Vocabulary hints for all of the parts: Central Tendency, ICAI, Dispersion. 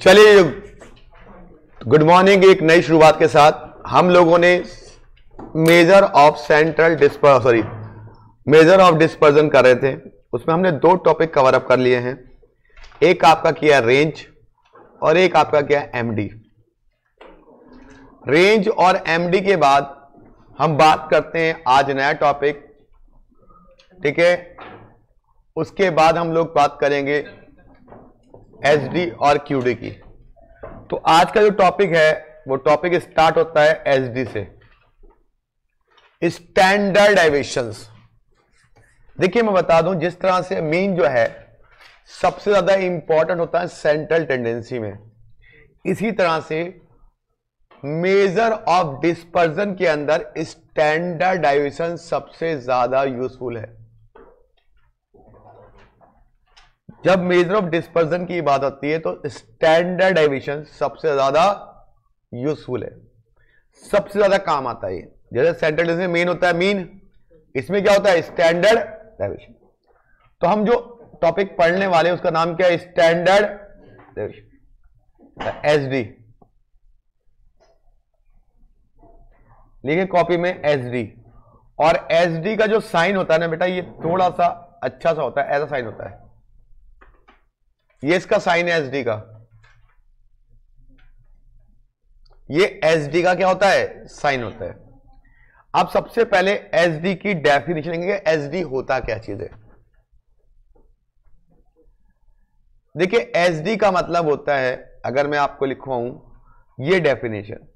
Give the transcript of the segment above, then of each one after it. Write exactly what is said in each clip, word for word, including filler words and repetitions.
चलिए good morning. एक नई शुरुआत के साथ हम लोगों ने measure of central disperse sorry measure of dispersion कर रहे थे, उसमें हमने दो टॉपिक कवर अप कर लिए हैं। एक आपका किया रेंज और एक आपका किया एमडी। रेंज और एमडी के बाद हम बात करते हैं आज नया टॉपिक, ठीक है। उसके बाद हम लोग बात करेंगे एसडी और क्यूडी की। तो आज का जो टॉपिक है वो टॉपिक स्टार्ट होता है एसडी से, स्टैंडर्ड डेविएशंस। देखिए मैं बता दूं, जिस तरह से मीन जो है सबसे ज्यादा इंपॉर्टेंट होता है सेंट्रल टेंडेंसी में, इसी तरह से मेजर ऑफ डिस्पर्जन के अंदर स्टैंडर्ड डेविएशन सबसे ज्यादा यूजफुल है। जब मेजर ऑफ डिस्पर्जन की बात आती है तो स्टैंडर्ड डेविएशन सबसे ज्यादा यूजफुल है, सबसे ज्यादा काम आता है। जैसे सेंट्रल टेंडेंसी में मेन होता है मीन, इसमें क्या होता है स्टैंडर्ड डेविएशन। तो हम जो टॉपिक पढ़ने वाले उसका नाम क्या है, स्टैंडर्ड डेविएशन, एसडी। लिखे कॉपी में एसडी, और एसडी का जो साइन होता है ना बेटा, ये थोड़ा सा अच्छा सा होता है, ऐसा साइन होता है, ये इसका साइन है एसडी का। ये एसडी का क्या होता है, साइन होता है। अब सबसे पहले एसडी की डेफिनेशन लेंगे, एसडी होता क्या चीज है। देखिए एसडी का मतलब होता है, अगर मैं आपको लिखवाऊं ये definition,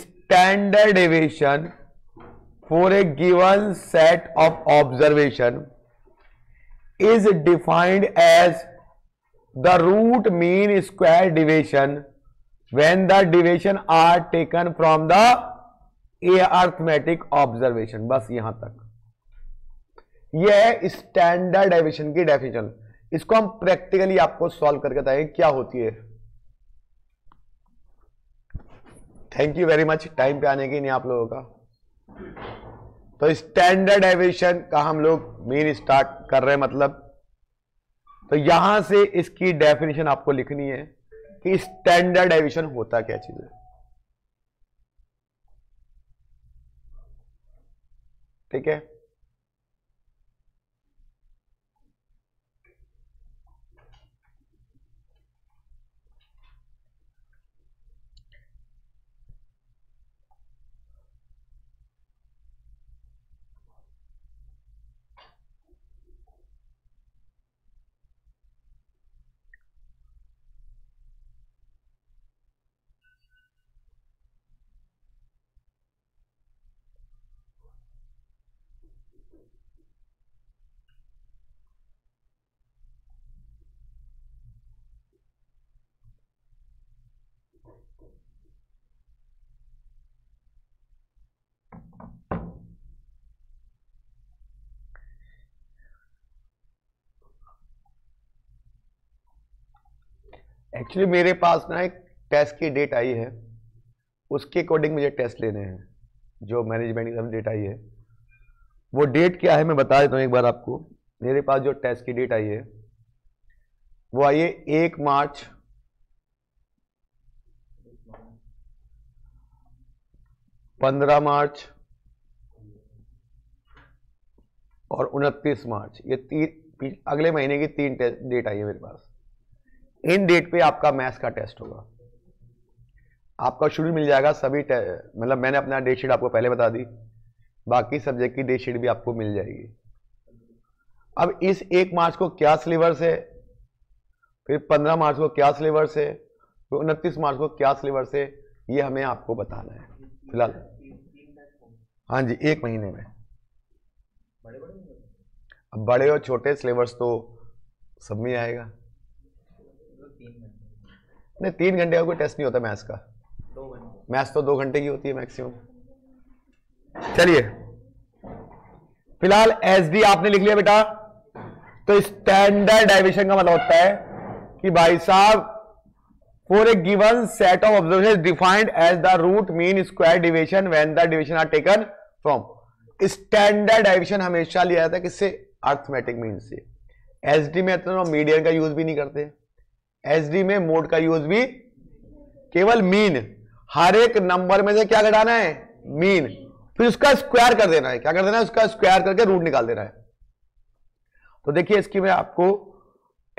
standard deviation for a given set of observation is defined as the root mean square deviation when the deviation are taken from the arithmetic observation. बस यहां तक, यह है स्टैंडर्ड डेविएशन की डेफिनेशन। इसको हम प्रैक्टिकली आपको सॉल्व करके बताएंगे क्या होती है। Thank you very much time पे आने के लिए आप लोगों का। तो स्टैंडर्ड डेविएशन का हम लोग मेन स्टार्ट कर रहे हैं, मतलब तो यहां से इसकी डेफिनेशन आपको लिखनी है कि स्टैंडर्ड डेविएशन होता क्या चीज है, ठीक है। एक्चुअली मेरे पास ना एक टेस्ट की डेट आई है, उसके अकॉर्डिंग मुझे टेस्ट लेने हैं, जो मैनेजमेंट की डेट आई है। वो डेट क्या है मैं बता देता हूँ एक बार आपको। मेरे पास जो टेस्ट की डेट आई है वो आई है एक मार्च पंद्रह मार्च और उनतीस मार्च ये तीन अगले महीने की तीन डेट आई है मेरे पास। इन डेट पे आपका मैथ्स का टेस्ट होगा, आपका शुरू मिल जाएगा सभी, मतलब मैंने अपना डेट शीट आपको पहले बता दी, बाकी सब्जेक्ट की डेट शीट भी आपको मिल जाएगी। अब इस एक मार्च को क्या सिलेबस है, फिर पंद्रह मार्च को क्या सिलेबस है, फिर उनतीस मार्च को क्या सिलेबस है, ये हमें आपको बताना है फिलहाल। हाँ जी, एक महीने में अब बड़े और छोटे सिलेबस तो सब में आएगा। नहीं, तीन घंटे का कोई टेस्ट नहीं होता मैथ्स का, मैथ्स तो दो घंटे की होती है मैक्सिमम। चलिए फिलहाल एसडी आपने लिख लिया बेटा। तो स्टैंडर्ड डेविएशन का मतलब होता है कि भाई साहब for a given set of observation defined as the root mean square deviation when the deviation are taken from. Standard deviation हमेशा लिया जाता है किससे, अर्थमेटिक मीन से। एसडी में तो मीडियन का यूज भी नहीं करते, एसडी में मोड का यूज भी, केवल मीन। हर एक नंबर में से क्या घटाना है, मीन, फिर उसका स्क्वायर कर देना है। क्या कर देना है, उसका स्क्वायर करके रूट निकाल देना है। तो देखिए इसकी मैं आपको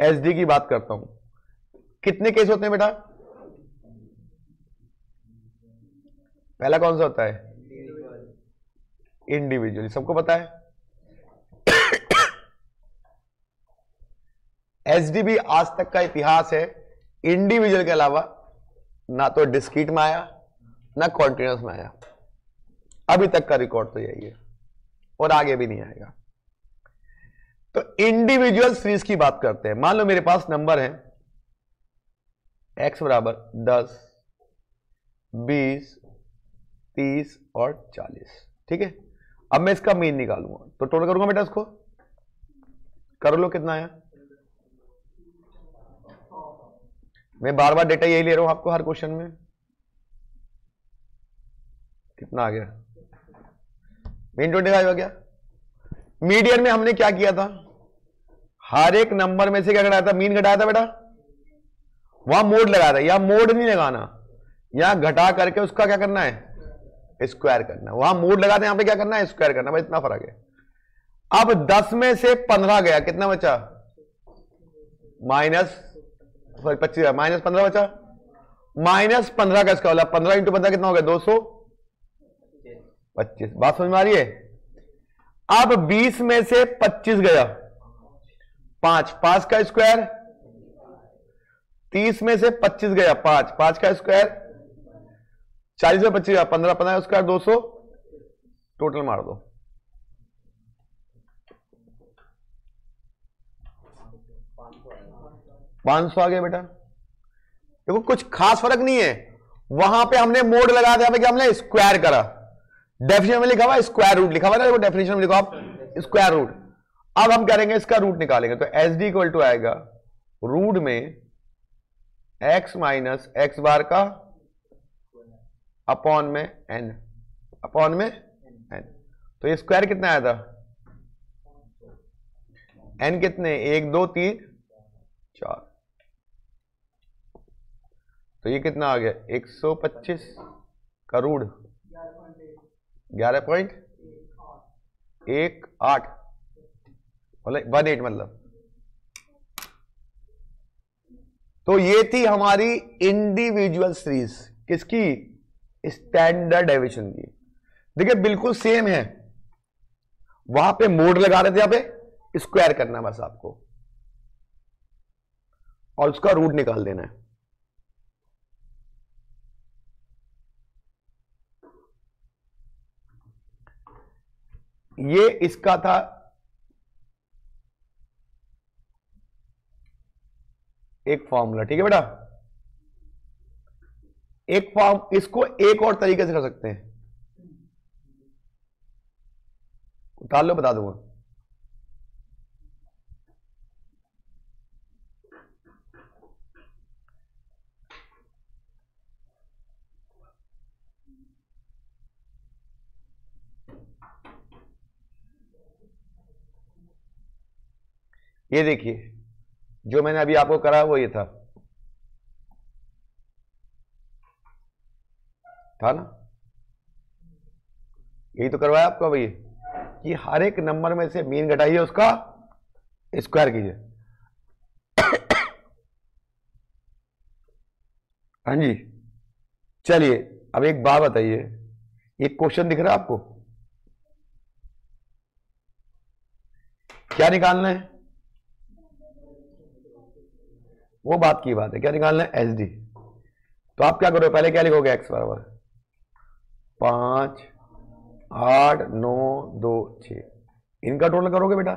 एसडी की बात करता हूं। कितने केस होते हैं बेटा? पहला कौन सा होता है? इंडिविजुअल, सबको पता है। एसडी भी आज तक का इतिहास है, इंडिविजुअल के अलावा ना तो डिस्क्रीट में आया ना कॉन्टिन्यूस में आया, अभी तक का रिकॉर्ड तो यही है और आगे भी नहीं आएगा। तो इंडिविजुअल सीरीज की बात करते हैं। मान लो मेरे पास नंबर है एक्स बराबर दस, बीस, तीस और चालीस, ठीक है। अब मैं इसका मीन निकालूंगा, तो टोटल करूंगा बेटा इसको, कर लो कितना आया। मैं बार बार डेटा यही ले रहा हूं आपको हर क्वेश्चन में। कितना आ गया? मीन ट्वेंटी फाइव आ गया। मीडियन में हमने क्या किया था, हर एक नंबर में से क्या घटाया था, मीन घटाया था बेटा। वहां मोड लगाया था, यहां मोड नहीं लगाना, यहां घटा करके उसका क्या करना है, स्क्वायर करना। वहां मोड लगाते हैं, यहां पे क्या करना है, स्क्वायर करना। भाई इतना फर्क है। अब दस में से पंद्रह गया, कितना बचा, माइनस सॉरी पच्चीस, माइनस पंद्रह बचा। माइनस पंद्रह का इसका वाला, पंद्रह इंटू पंद्रह कितना हो गया, दो सौ पच्चीस। बात समझ में आ रही है? अब बीस में से पच्चीस गया, पांच, पांच का स्क्वायर। तीस में से पच्चीस गया, पांच, पांच का स्क्वायर। चालीस में पच्चीस गया, पंद्रह, पंद्रह स्क्वायर दो सौ, टोटल मार दो। पांच सौ आ गया बेटा। देखो कुछ खास फर्क नहीं है, वहां पे हमने मोड लगा दिया, क्या हमने स्क्वायर करा। डेफिनेशन में लिखा हुआ स्क्वायर रूट, लिखा हुआ ना, वो डेफिनेशन में लिखा आप स्क्वायर रूट। अब हम करेंगे इसका रूट निकालेंगे, तो एस डी इक्वल टू आएगा रूट में एक्स माइनस एक्स बार का अपॉन में एन, अपॉन में एन। तो ये स्क्वायर कितना आया था, एन कितने, एक, दो, तीन, चार। तो ये कितना आ गया, एक सौ पच्चीस का रूट ग्यारह पॉइंट एक आठ, वन एट मतलब। तो ये थी हमारी इंडिविजुअल सीरीज, किसकी, स्टैंडर्ड डेविएशन की। देखिए बिल्कुल सेम है, वहां पे मोड लगा रहे थे, यहां पे स्क्वायर करना बस आपको, और उसका रूट निकाल देना है। ये इसका था एक फॉर्मूला, ठीक है बेटा। एक फॉर्म, इसको एक और तरीके से कर सकते हैं, उतार लो बता दूंगा। ये देखिए जो मैंने अभी आपको करा वो ये था था ना, यही तो करवाया आपको। भाई ये हर एक नंबर में से मीन घटाइए, उसका स्क्वायर कीजिए। हाँ जी, चलिए अब एक बात बताइए, एक क्वेश्चन दिख रहा है आपको, क्या निकालना है, वो बात की बात है, क्या निकालना है, एस डी। तो आप क्या करोगे, पहले क्या लिखोगे, एक्स बराबर पांच, आठ, नौ, दो, छ, इनका टोटल करोगे बेटा।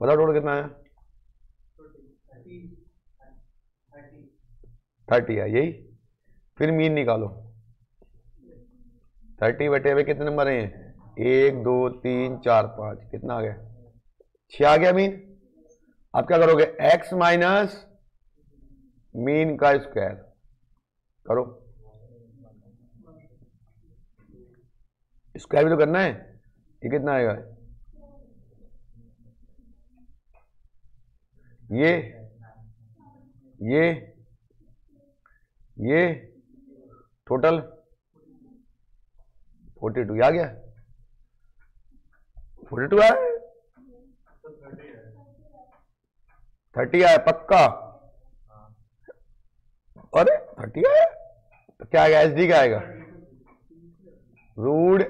बताओ टोटल कितना है, थर्टी है यही। फिर मीन निकालो, थर्टी बटे हुए कितने नंबर हैं, एक, दो, तीन, चार, पांच, कितना आ गया, छ आ गया मीन। आप क्या करोगे, एक्स माइनस मीन का स्क्वायर करो, स्क्वायर भी तो करना है। ये कितना आएगा, ये ये ये टोटल फोर्टी टू आ गया, फोर्टी टू आया, थर्टी आया पक्का। अरे थर्टी आया तो क्या आएगा, एस डी का आएगा रूट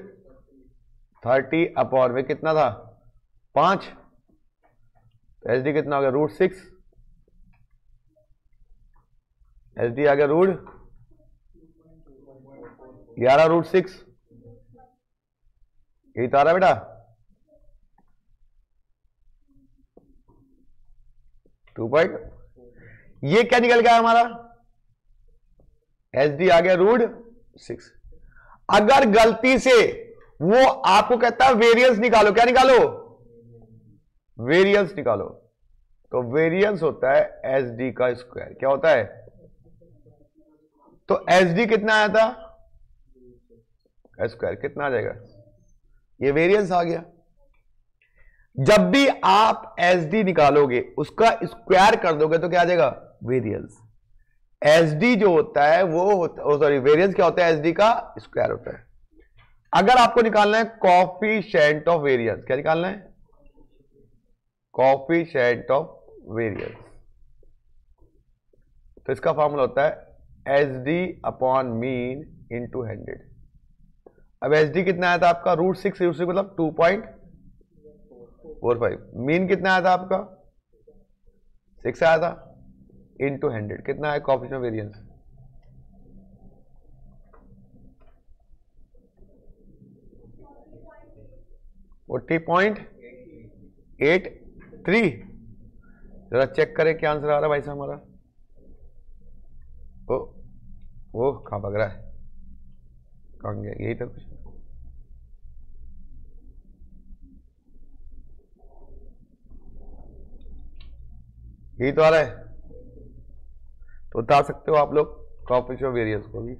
थर्टी अपॉन में कितना था पांच, तो एस डी कितना हो गया रूट सिक्स, एस डी आ गया रूट ग्यारह रूट सिक्स, यही तो आ रहा बेटा। टू पॉइंट ये क्या निकल गया हमारा, एस डी आ गया रूट सिक्स। अगर गलती से वो आपको कहता है वेरियंस निकालो, क्या निकालो, वेरियंस निकालो, तो वेरियंस होता है एस डी का स्क्वायर, क्या होता है, तो एस डी कितना आया था स्क्वायर, कितना आ जाएगा, ये वेरियंस आ गया। जब भी आप एस डी निकालोगे उसका स्क्वायर कर दोगे तो क्या आ जाएगा वेरियंस। एस डी जो होता है वो होता सॉरी वेरियंस क्या होता है, एस डी का स्क्वायर होता है। अगर आपको निकालना है कॉफिशिएंट ऑफ वेरियंस, क्या निकालना है, कॉफिशिएंट ऑफ वेरियंस, तो इसका फॉर्मूला होता है S D upon mean into hundred. अब एस डी कितना आया था आपका रूट सिक्स, रूट सिक्स मतलब two point four five, mean कितना आया था आपका सिक्स आया था, इनटू हंड्रेड कितना है coefficient variance, forty point eight three. जरा चेक करें क्या आंसर आ रहा है भाई साहब हमारा, ओ वो कहाँ भाग रहा है, कहाँ गया, यही था कुछ यही तो आ रहा है, तो बता सकते हो आप लोग कॉफिशिएंट वेरियंस को भी।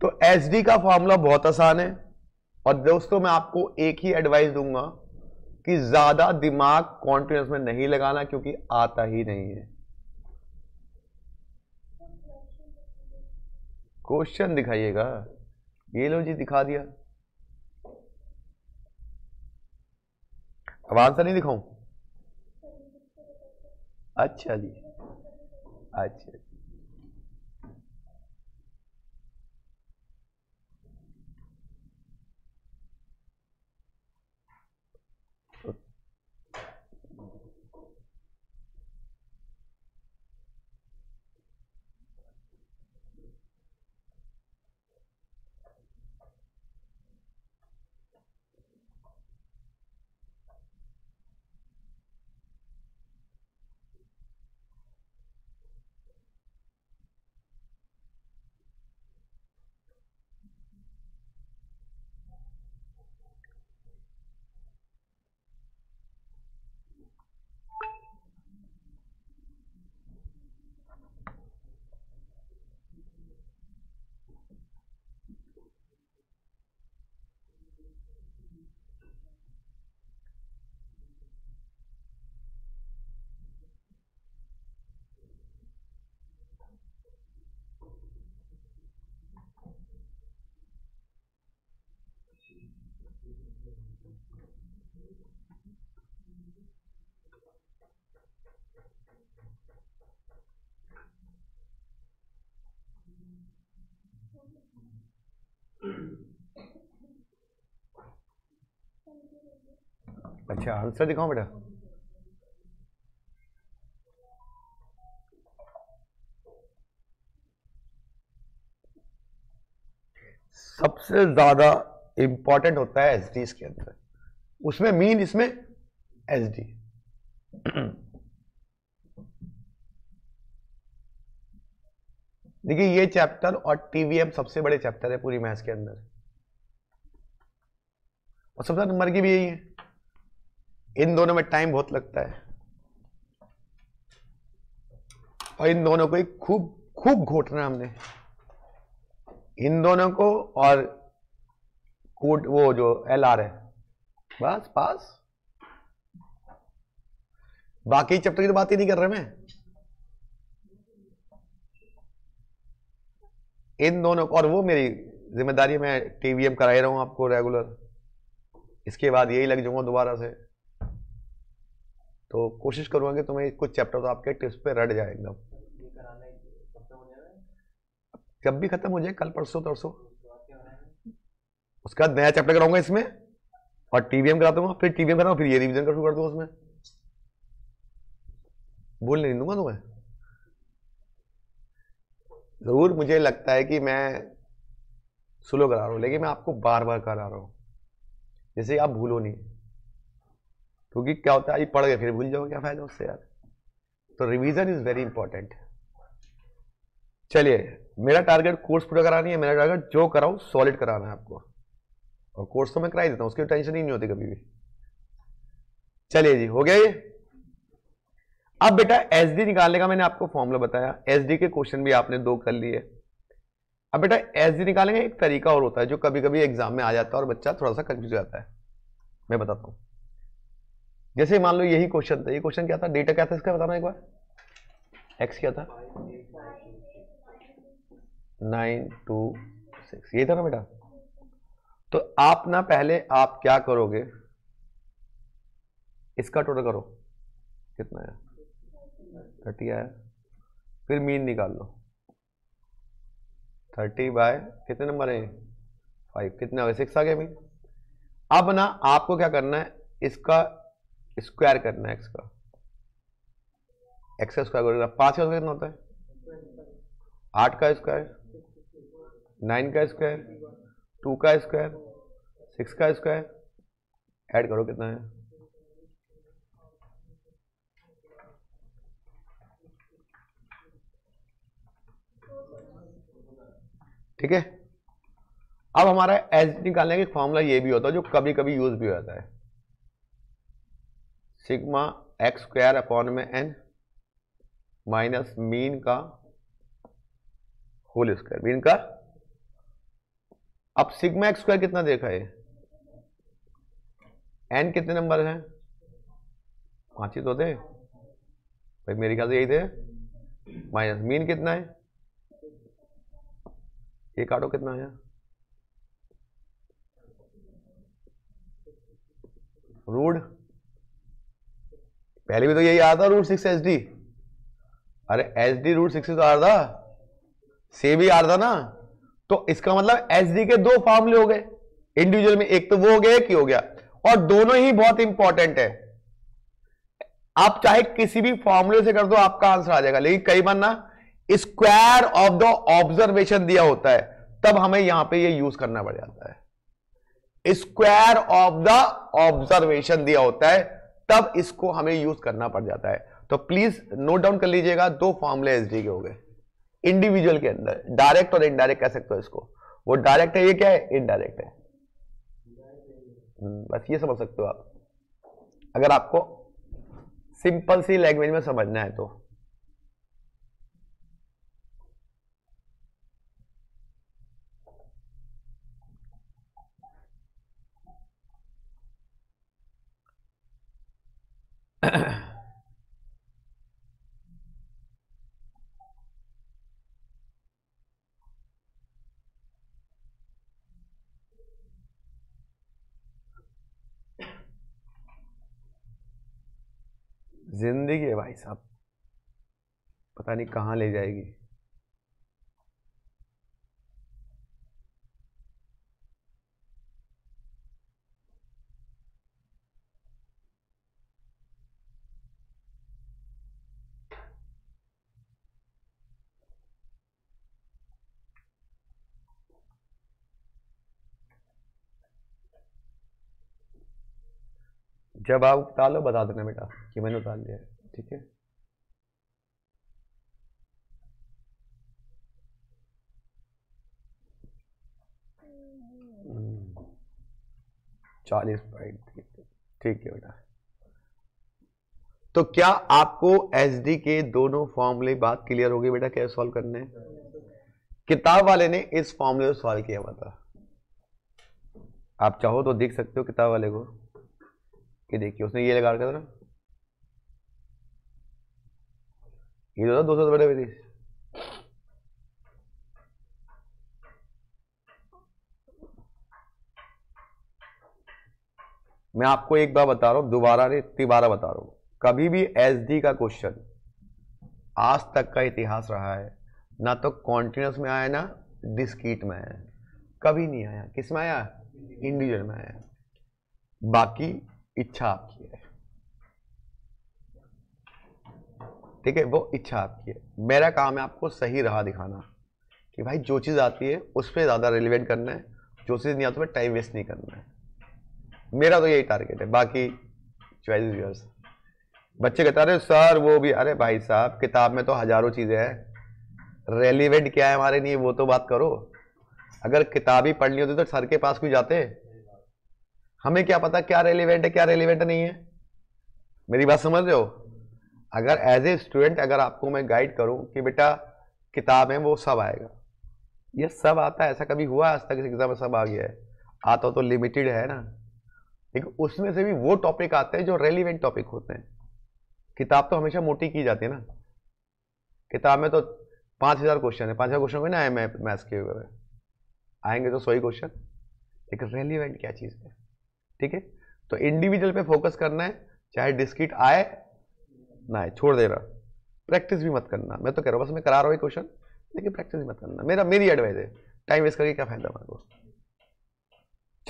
तो एस डी का फॉर्मूला बहुत आसान है, और दोस्तों मैं आपको एक ही एडवाइस दूंगा कि ज्यादा दिमाग कॉन्फिडेंस में नहीं लगाना, क्योंकि आता ही नहीं है। क्वेश्चन दिखाइएगा, ये लो जी दिखा दिया, अब आंसर नहीं दिखाऊं, अच्छा जी अच्छा जी। अच्छा आंसर दिखाओ बेटा, सबसे ज्यादा इंपॉर्टेंट होता है एस डी, इसके अंदर उसमें मीन इसमें एस डी। देखिए ये चैप्टर और टीवीएम सबसे बड़े चैप्टर है पूरी मैथ्स के अंदर, और सबसे नंबर की भी यही है, इन दोनों में टाइम बहुत लगता है और इन दोनों को ही खूब खूब घोटना हमने, इन दोनों को और कोड वो जो एल आर है, बस पास। बाकी चैप्टर की तो बात ही नहीं कर रहा मैं, इन दोनों। और वो मेरी जिम्मेदारी, मैं टीवीएम करा रहा हूं आपको रेगुलर, इसके बाद यही लग जाऊंगा दोबारा से। तो कोशिश करूंगा कि तुम्हें कुछ चैप्टर तो आपके टिप्स पे रट जाए एकदम। जब भी खत्म हो जाए, कल परसों तरसों, उसका नया चैप्टर कराऊंगा इसमें और टीवीएम करा दूंगा, फिर टीवीएम कराऊंगा, फिर ये रिवीजन शुरू कर दूंगा। उसमें भूल नहीं दूंगा तुम्हें। जरूर मुझे लगता है कि मैं स्लो करा रहा हूँ, लेकिन मैं आपको बार बार करा रहा हूँ जैसे आप भूलो नहीं, क्योंकि क्या होता है ये पढ़ गए फिर भूल जाओ, क्या फायदा उससे यार। तो रिवीजन इज वेरी इंपॉर्टेंट। चलिए, मेरा टारगेट कोर्स पूरा करानी है, मेरा टारगेट जो कराऊँ सॉलिड कराना है आपको, और कोर्स तो मैं करा देता हूँ, उसकी टेंशन ही नहीं होती कभी भी। चलिए जी, हो गया ये। अब बेटा एसडी निकालने का मैंने आपको फॉर्मूला बताया, एसडी के क्वेश्चन भी आपने दो कर लिए। अब बेटा एसडी निकालने का एक तरीका और होता है जो कभी कभी एग्जाम में आ जाता है और बच्चा थोड़ा सा कंफ्यूज हो जाता है, मैं बताता हूँ। जैसे मान लो यही क्वेश्चन था, ये क्वेश्चन क्या था, डेटा क्या था इसका बताना एक बार, एक्स क्या था, नाइन टू सिक्स, ये था ना बेटा। तो आप ना पहले आप क्या करोगे, इसका टोटल करो कितना है, थर्टी आया, फिर मीन निकाल लो, थर्टी बाय कितने नंबर है, फाइव, कितने हो गए, सिक्स आ गया मीन। अब ना आपको क्या करना है, इसका स्क्वायर करना है, एक्स का, एक्स का स्क्वायर करोगे पाँच का कितना होता है, आठ का स्क्वायर, नाइन का स्क्वायर, टू का स्क्वायर, सिक्स का स्क्वायर, ऐड करो कितना है, ठीक है। अब हमारा एस निकालने का फॉर्मूला ये भी होता है जो कभी कभी यूज भी हो जाता है, सिग्मा एक्स स्क्वायर अपॉन में एन माइनस मीन का होल स्क्वायर, मीन का। अब सिग्मा एक्स स्क्वायर कितना देखा है, एन कितने नंबर हैं, पांच ही तो थे भाई, मेरे ख्याल से यही थे, माइनस मीन कितना है, ये काटो कितना आया, रूट, पहले भी तो यही आया था रूट सिक्स एच डी, अरे एच डी रूट सिक्स तो आ रहा था, से भी आ रहा था ना, तो इसका मतलब एसडी के दो फॉर्मूले हो गए इंडिविजुअल में, एक तो वो हो गया एक ही हो गया, और दोनों ही बहुत इंपॉर्टेंट है। आप चाहे किसी भी फॉर्मूले से कर दो आपका आंसर आ जाएगा, लेकिन कई बार ना स्क्वायर ऑफ द ऑब्जर्वेशन दिया होता है, तब हमें यहां पे ये यूज करना पड़ जाता है, स्क्वायर ऑफ द ऑब्जर्वेशन दिया होता है, तब इसको हमें यूज करना पड़ जाता है। तो प्लीज नोट डाउन कर लीजिएगा, दो फॉर्मूले एसडी के हो गए इंडिविजुअल के अंदर, डायरेक्ट और इनडायरेक्ट कह सकते हो इसको, वो डायरेक्ट है, ये क्या है, इनडायरेक्ट है, बस ये समझ सकते हो आप, अगर आपको सिंपल सी लैंग्वेज में समझना है तो। जिंदगी है भाई साहब, पता नहीं कहां ले जाएगी। जब आप उतारो बता देना बेटा कि मैंने उतार लिया है, ठीक है। चालीस पॉइंट, ठीक है बेटा। तो क्या आपको एसडी के दोनों फॉर्मूले बात क्लियर हो गई बेटा, क्या सॉल्व करने हैं? किताब वाले ने इस फॉर्मूले को सॉल्व किया हुआ था, आप चाहो तो देख सकते हो किताब वाले को कि देखिए उसने ये लगा रखा था ना, ये जो था दो सौ रुपये में थी, मैं आपको एक बार बता रहा हूँ, दोबारा नहीं तिबारा बता रहा हूँ, कभी भी एसडी का क्वेश्चन आज तक का इतिहास रहा है ना तो कॉन्टिन्यूस में आया ना डिस्क्रीट में आया, कभी नहीं आया, किस में आया, इंडिविजुअल में आया। बाकी इच्छा आपकी है, ठीक है, वो इच्छा आपकी है। मेरा काम है आपको सही राह दिखाना कि भाई जो चीज़ आती है उस पर ज़्यादा रिलेवेंट करना है, जो चीज़ नहीं आती है टाइम वेस्ट नहीं करना है, मेरा तो यही टारगेट है। बाकी चॉइस यूर्स। बच्चे कहते हैं सर वो भी, अरे भाई साहब किताब में तो हजारों चीज़ें हैं, रेलिवेंट क्या है हमारे लिए वो तो बात करो। अगर किताब ही पढ़नी होती तो सर के पास क्यों जाते, हमें क्या पता क्या रेलिवेंट है क्या रेलिवेंट नहीं है, मेरी बात समझ रहे हो। अगर एज ए स्टूडेंट अगर आपको मैं गाइड करूं कि बेटा किताब है वो सब आएगा, ये सब आता है, ऐसा कभी हुआ आज तक इस एग्जाम में सब आ गया है, आता तो लिमिटेड है ना, लेकिन उसमें से भी वो टॉपिक आते हैं जो रेलिवेंट टॉपिक होते हैं। किताब तो हमेशा मोटी की जाती है ना, किताब में तो पाँच हज़ार क्वेश्चन है, पाँच हज़ार क्वेश्चन में ना आए मैथ्स के हुए आएंगे तो सौ ही क्वेश्चन, लेकिन रेलिवेंट क्या चीज़ है, ठीक है। तो इंडिविजुअल पे फोकस करना है, चाहे डिस्क्रीट आए ना आए, छोड़ दे रहा, प्रैक्टिस भी मत करना, मैं तो कह रहा हूँ बस मैं करा रहा हूँ क्वेश्चन, लेकिन प्रैक्टिस भी मत करना, मेरा मेरी एडवाइस है, टाइम वेस्ट करके क्या फायदा मेरे को।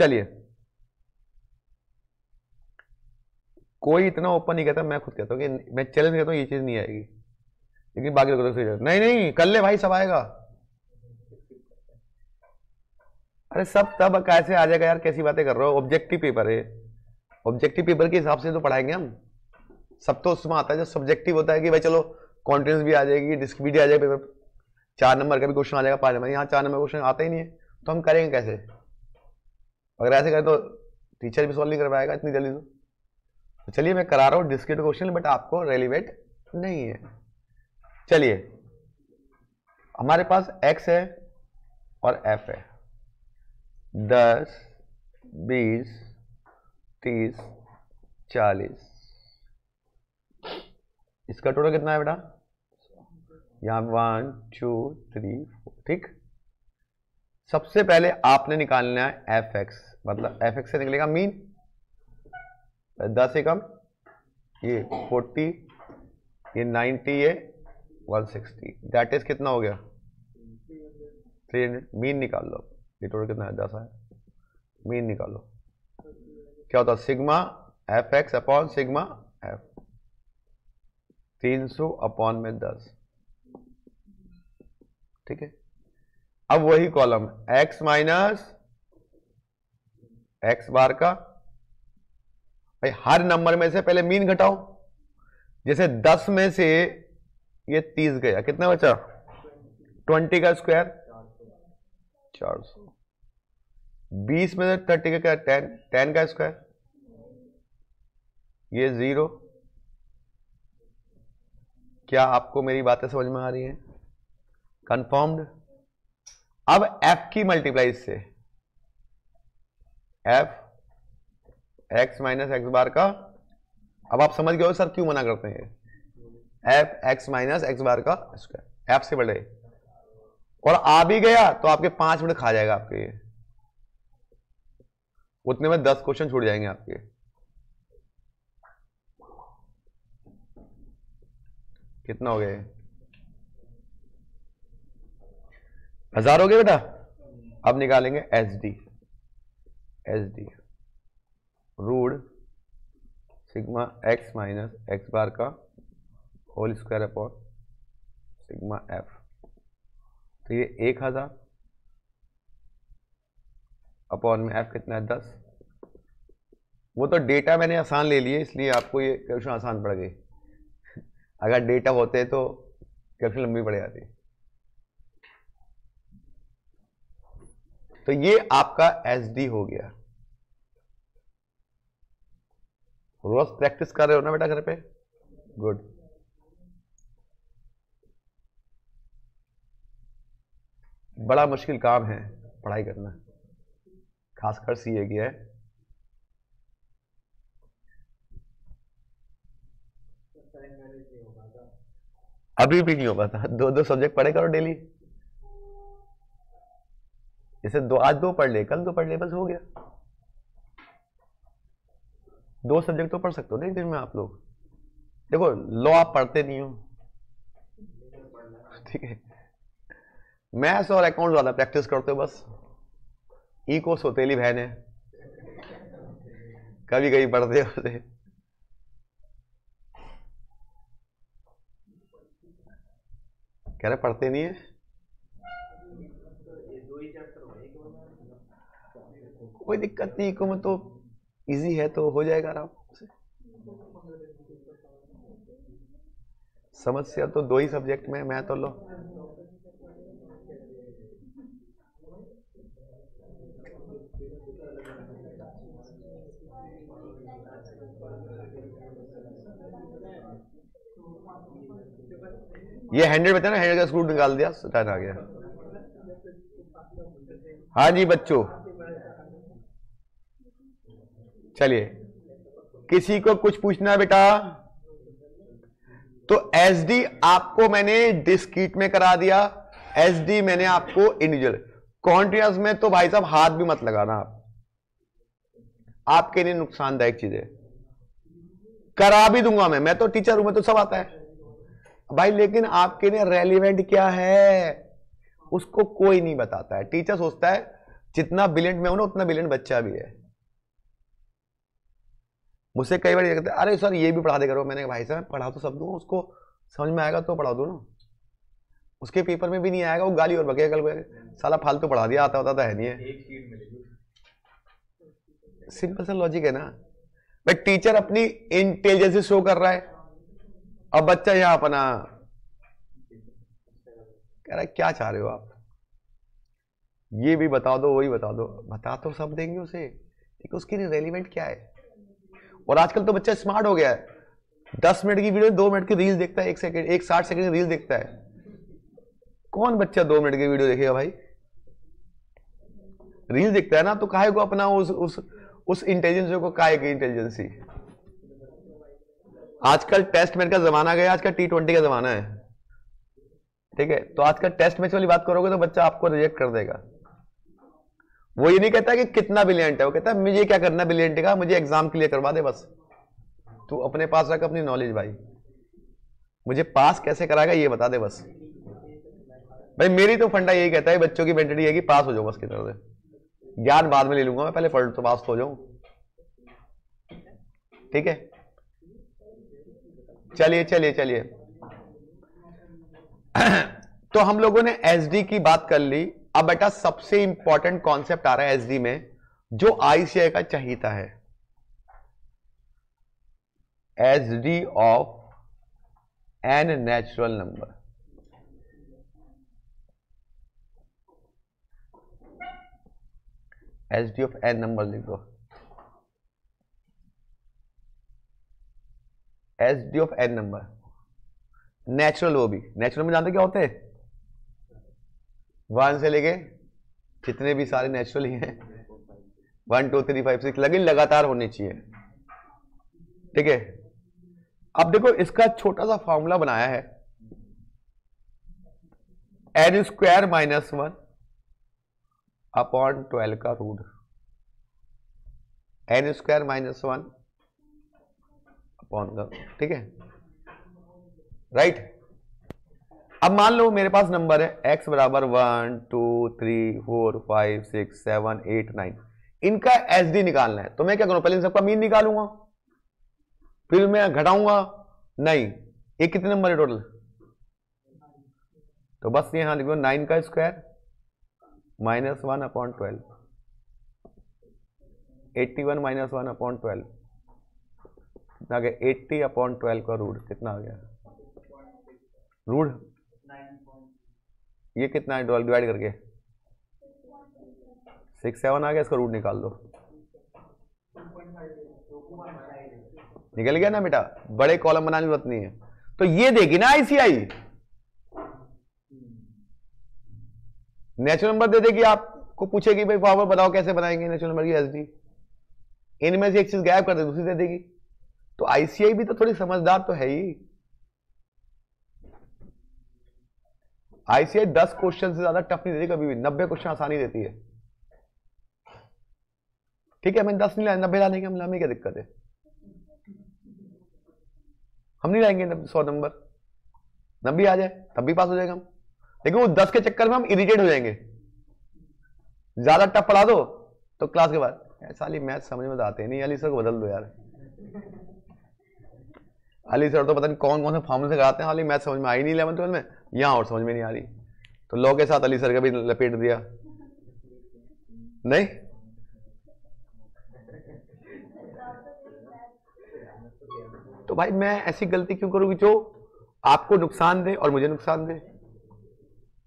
चलिए, कोई इतना ओपन नहीं कहता, मैं खुद कहता हूँ कि मैं चैलेंज करता हूँ ये चीज़ नहीं आएगी, लेकिन बाकी लोगों को नहीं नहीं कर ले भाई सब आएगा। अरे सब तब कैसे आ जाएगा यार, कैसी बातें कर रहे हो, ऑब्जेक्टिव पेपर है, ऑब्जेक्टिव पेपर के हिसाब से तो पढ़ाएंगे हम, सब तो उसमें आता है जो सब्जेक्टिव होता है कि भाई चलो कॉन्टिन्यूस भी आ जाएगी, डिस्क भी आ जाएगा, पेपर चार नंबर का भी क्वेश्चन आ जाएगा, पाँच नंबर, यहाँ चार नंबर क्वेश्चन आता ही नहीं है तो हम करेंगे कैसे। अगर ऐसे करें तो टीचर भी सॉल्व नहीं कर पाएगा इतनी जल्दी। तो तो चलिए मैं करा रहा हूँ डिस्क्रीट क्वेश्चन, बट आपको रेलिवेंट नहीं है। चलिए, हमारे पास x है और f है, दस, बीस, तीस, चालीस, इसका टोटल कितना है बेटा, यहाँ वन टू थ्री फोर, ठीक। सबसे पहले आपने निकालना है f(x), मतलब f(x) से निकलेगा मीन, दस से कम ये फोर्टी, ये नाइन्टी, ये वन सिक्सटी, दैट इज कितना हो गया थ्री हंड्रेड। मीन निकाल लो, ये टोटल कितना है, दस है, मीन निकालो क्या होता है, sigma F x upon sigma F, तीन सौ अपॉन में दस, ठीक है। अब वही column x minus x bar का, हर नंबर में से पहले मीन घटाओ, जैसे दस में से ये तीस गया, कितना बचा बीस का स्क्वायर चार सौ, बीस में से तीस का क्या दस, दस का स्क्वायर ये जीरो। क्या आपको मेरी बातें समझ में आ रही है, कंफर्म्ड। अब f की मल्टीप्लाई से f x minus x bar का, अब आप समझ गए हो सर क्यों मना करते हैं, F x minus x bar का स्क्वायर, एफ से बढ़े और आ भी गया तो आपके पांच मिनट खा जाएगा आपके, ये उतने में दस क्वेश्चन छूट जाएंगे आपके। कितना हो गया, हजार हो गया बेटा। अब निकालेंगे S D, S D root sigma x minus x bar का whole square upon sigma f, तो ये एक हज़ार अपॉन में f कितना है दस। वो तो डेटा मैंने आसान ले लिए इसलिए आपको ये क्वेश्चन आसान पड़ गए, अगर डेटा होते तो क्वेश्चन लंबी पड़ जाती। तो ये आपका एसडी हो गया। रोज प्रैक्टिस कर रहे हो ना बेटा घर पे, गुड। बड़ा मुश्किल काम है पढ़ाई करना, खासकर सीए की है। अभी भी नहीं हो पाता, दो दो सब्जेक्ट पढ़े करो डेली, जैसे दो आज दो पढ़ ले, कल दो पढ़ ले, बस हो गया। दो सब्जेक्ट तो पढ़ सकते हो ना एक दिन में आप लोग। देखो लॉ आप पढ़ते नहीं हो, ठीक है, मैथ्स और अकाउंट ज्यादा प्रैक्टिस करते हो बस। ई को सोतेली बहन है, कभी कभी पढ़ते होते। कह रहे पढ़ते नहीं है, कोई दिक्कत नहीं, को में तो इजी है तो हो जाएगा आराम से। समस्या तो दो ही सब्जेक्ट में, मैथ और लॉ। ये हंड्रेड बचा ना, हंड्रेड का स्क्रू निकाल दिया, रिटर्न आ गया। हाँ जी बच्चों, चलिए किसी को कुछ पूछना है बेटा तो एसडी आपको मैंने डिस्क्रीट में करा दिया, एसडी मैंने आपको इंडिविजुअल। कॉन्टिन्यूअस में तो भाई साहब हाथ भी मत लगाना आप, आपके लिए नुकसानदायक चीज है। करा भी दूंगा मैं मैं तो टीचर हूं, मैं तो सब आता है भाई, लेकिन आपके लिए रेलिवेंट क्या है उसको कोई नहीं बताता है। टीचर सोचता है जितना ब्रिलियंट मैं हूं ना उतना ब्रिलियंट बच्चा भी है। मुझसे कई बार ये कहते हैं अरे सर ये भी पढ़ा दे करो, मैंने कहा भाई साहब पढ़ा तो सब दूंगा, उसको समझ में आएगा तो पढ़ा दो ना, उसके पेपर में भी नहीं आएगा वो गाली और बकेगा, कल साला फालतू तो पढ़ा दिया, आता होता है नहीं है। सिंपल सा लॉजिक है ना, भाई टीचर अपनी इंटेलिजेंस शो कर रहा है, अब बच्चा यहाँ अपना कह रहा है क्या चाह रहे हो आप, ये भी बता दो वही बता दो, बता तो सब देंगे उसे, ठीक उसके लिए रेलिवेंट क्या है। और आजकल तो बच्चा स्मार्ट हो गया है, दस मिनट की वीडियो दो मिनट की रील देखता है, एक सेकंड एक साठ सेकंड की रील देखता है। कौन बच्चा दो मिनट की वीडियो देखेगा भाई, रील देखता है ना, तो काहे को अपना उस उस उस इंटेलिजेंस को, काहे की इंटेलिजेंसी। आजकल टेस्ट मैच का जमाना गया, आजकल टी ट्वेंटी का जमाना है, ठीक है, तो आजकल टेस्ट मैच वाली बात करोगे तो बच्चा आपको रिजेक्ट कर देगा। वो ये नहीं कहता कि कितना ब्रिलियंट है, वो कहता है मुझे क्या करना ब्रिलियंट का, मुझे एग्जाम क्लियर करवा दे बस, तू अपने पास रख अपनी नॉलेज भाई, मुझे पास कैसे कराएगा ये बता दे बस। भाई मेरी तो फंडा यही कहता है बच्चों की मेंटालिटी है कि पास हो जाओ बस, किधर से ज्ञान बाद में ले लूंगा मैं, पहले पढ़ तो पास हो जाऊं, ठीक है। चलिए चलिए चलिए तो हम लोगों ने एसडी की बात कर ली। अब बेटा सबसे इंपॉर्टेंट कॉन्सेप्ट आ रहा है एसडी में जो आईसीएआई का चाहिता है, SD of N natural number. SD of N number लिख दो, SD of N number natural, वो भी नेचुरल में जानते क्या होते हैं, वन से लेके कितने भी सारे नेचुरल ही हैं, one two three five six लगे लगातार होने चाहिए, ठीक है। अब देखो इसका छोटा सा फॉर्मूला बनाया है, N square minus one upon twelve का root, N square minus one upon का, ठीक है राइट। अब मान लो मेरे पास नंबर है x बराबर one two three four five six seven eight nine, इनका एसडी निकालना है, तो मैं क्या करूं, पहले इन सबका मीन निकालूंगा फिर मैं घटाऊंगा, नहीं ये कितने नंबर है टोटल, तो बस यहां लिखो नाइन का square minus one upon twelve, eighty one minus one upon twelve कितना आ गया, एट्टी अपॉन ट्वेल्व का रूट कितना आ गया, रूट ये कितना है ट्वेल्व डिवाइड करके सिक्स सेवन आ गया, इसका रूट निकाल दो, निकल गया ना बेटा, बड़े कॉलम बनाने की जरूरत नहीं है। तो ये देगी ना आईसीआई, नेचुरल नंबर दे देगी आप को पूछेगी भाई फॉर्मूला बताओ कैसे बनाएंगे नेचुरल नंबर की एसडी, इनमें से एक चीज गायब कर दे दूसरी दे देगी। तो आईसीएआई भी तो थोड़ी समझदार तो है ही। आईसीएआई दस क्वेश्चन से ज्यादा टफ नहीं देती कभी भी, नब्बे क्वेश्चन आसानी देती है। ठीक है, हमें दस नहीं लाए, नब्बे लाने की हम लाने क्या दिक्कत है, हम नहीं लाएंगे सौ नंबर, नब्बे आ जाए तब भी पास हो जाएगा हम। लेकिन वो दस के चक्कर में हम इरिटेट हो जाएंगे, ज्यादा टफ पढ़ा दो तो क्लास के बाद साली मैथ समझ में तो आते नहीं, अली सर को बदल दो यार, अली सर तो पता नहीं कौन कौन से फॉर्मूले से कराते हैं, हाली मैथ समझ में आई नहीं इलेवन ट्वेल्व में, यहाँ और समझ में नहीं आ रही, तो लॉ के साथ अली सर का भी लपेट दिया। नहीं तो भाई मैं ऐसी गलती क्यों करूंगी जो आपको नुकसान दे और मुझे नुकसान दे,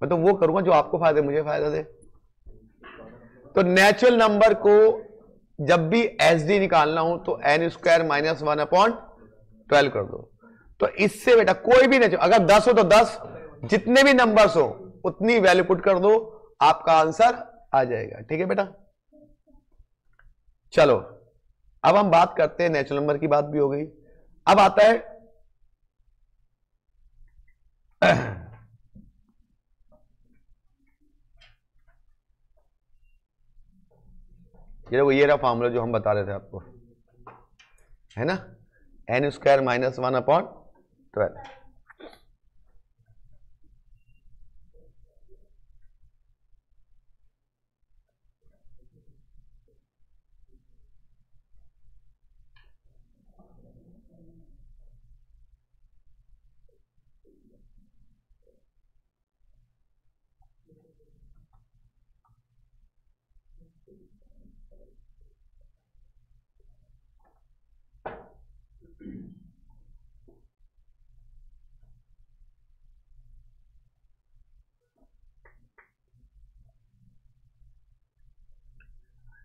मैं तो वो करूंगा जो आपको फायदा मुझे फायदा दे। तो नेचुरल नंबर को जब भी एस डी निकालना हो तो N square minus one upon twelve कर दो। तो इससे बेटा कोई भी नेचुरल, अगर दस हो तो दस, जितने भी नंबर्स हो उतनी वैल्यू पुट कर दो, आपका आंसर आ जाएगा। ठीक है बेटा, चलो अब हम बात करते हैं, नेचुरल नंबर की बात भी हो गई, अब आता है ये वो ये रहा फॉर्मूला जो हम बता रहे थे आपको, है ना, N square minus one upon twelve.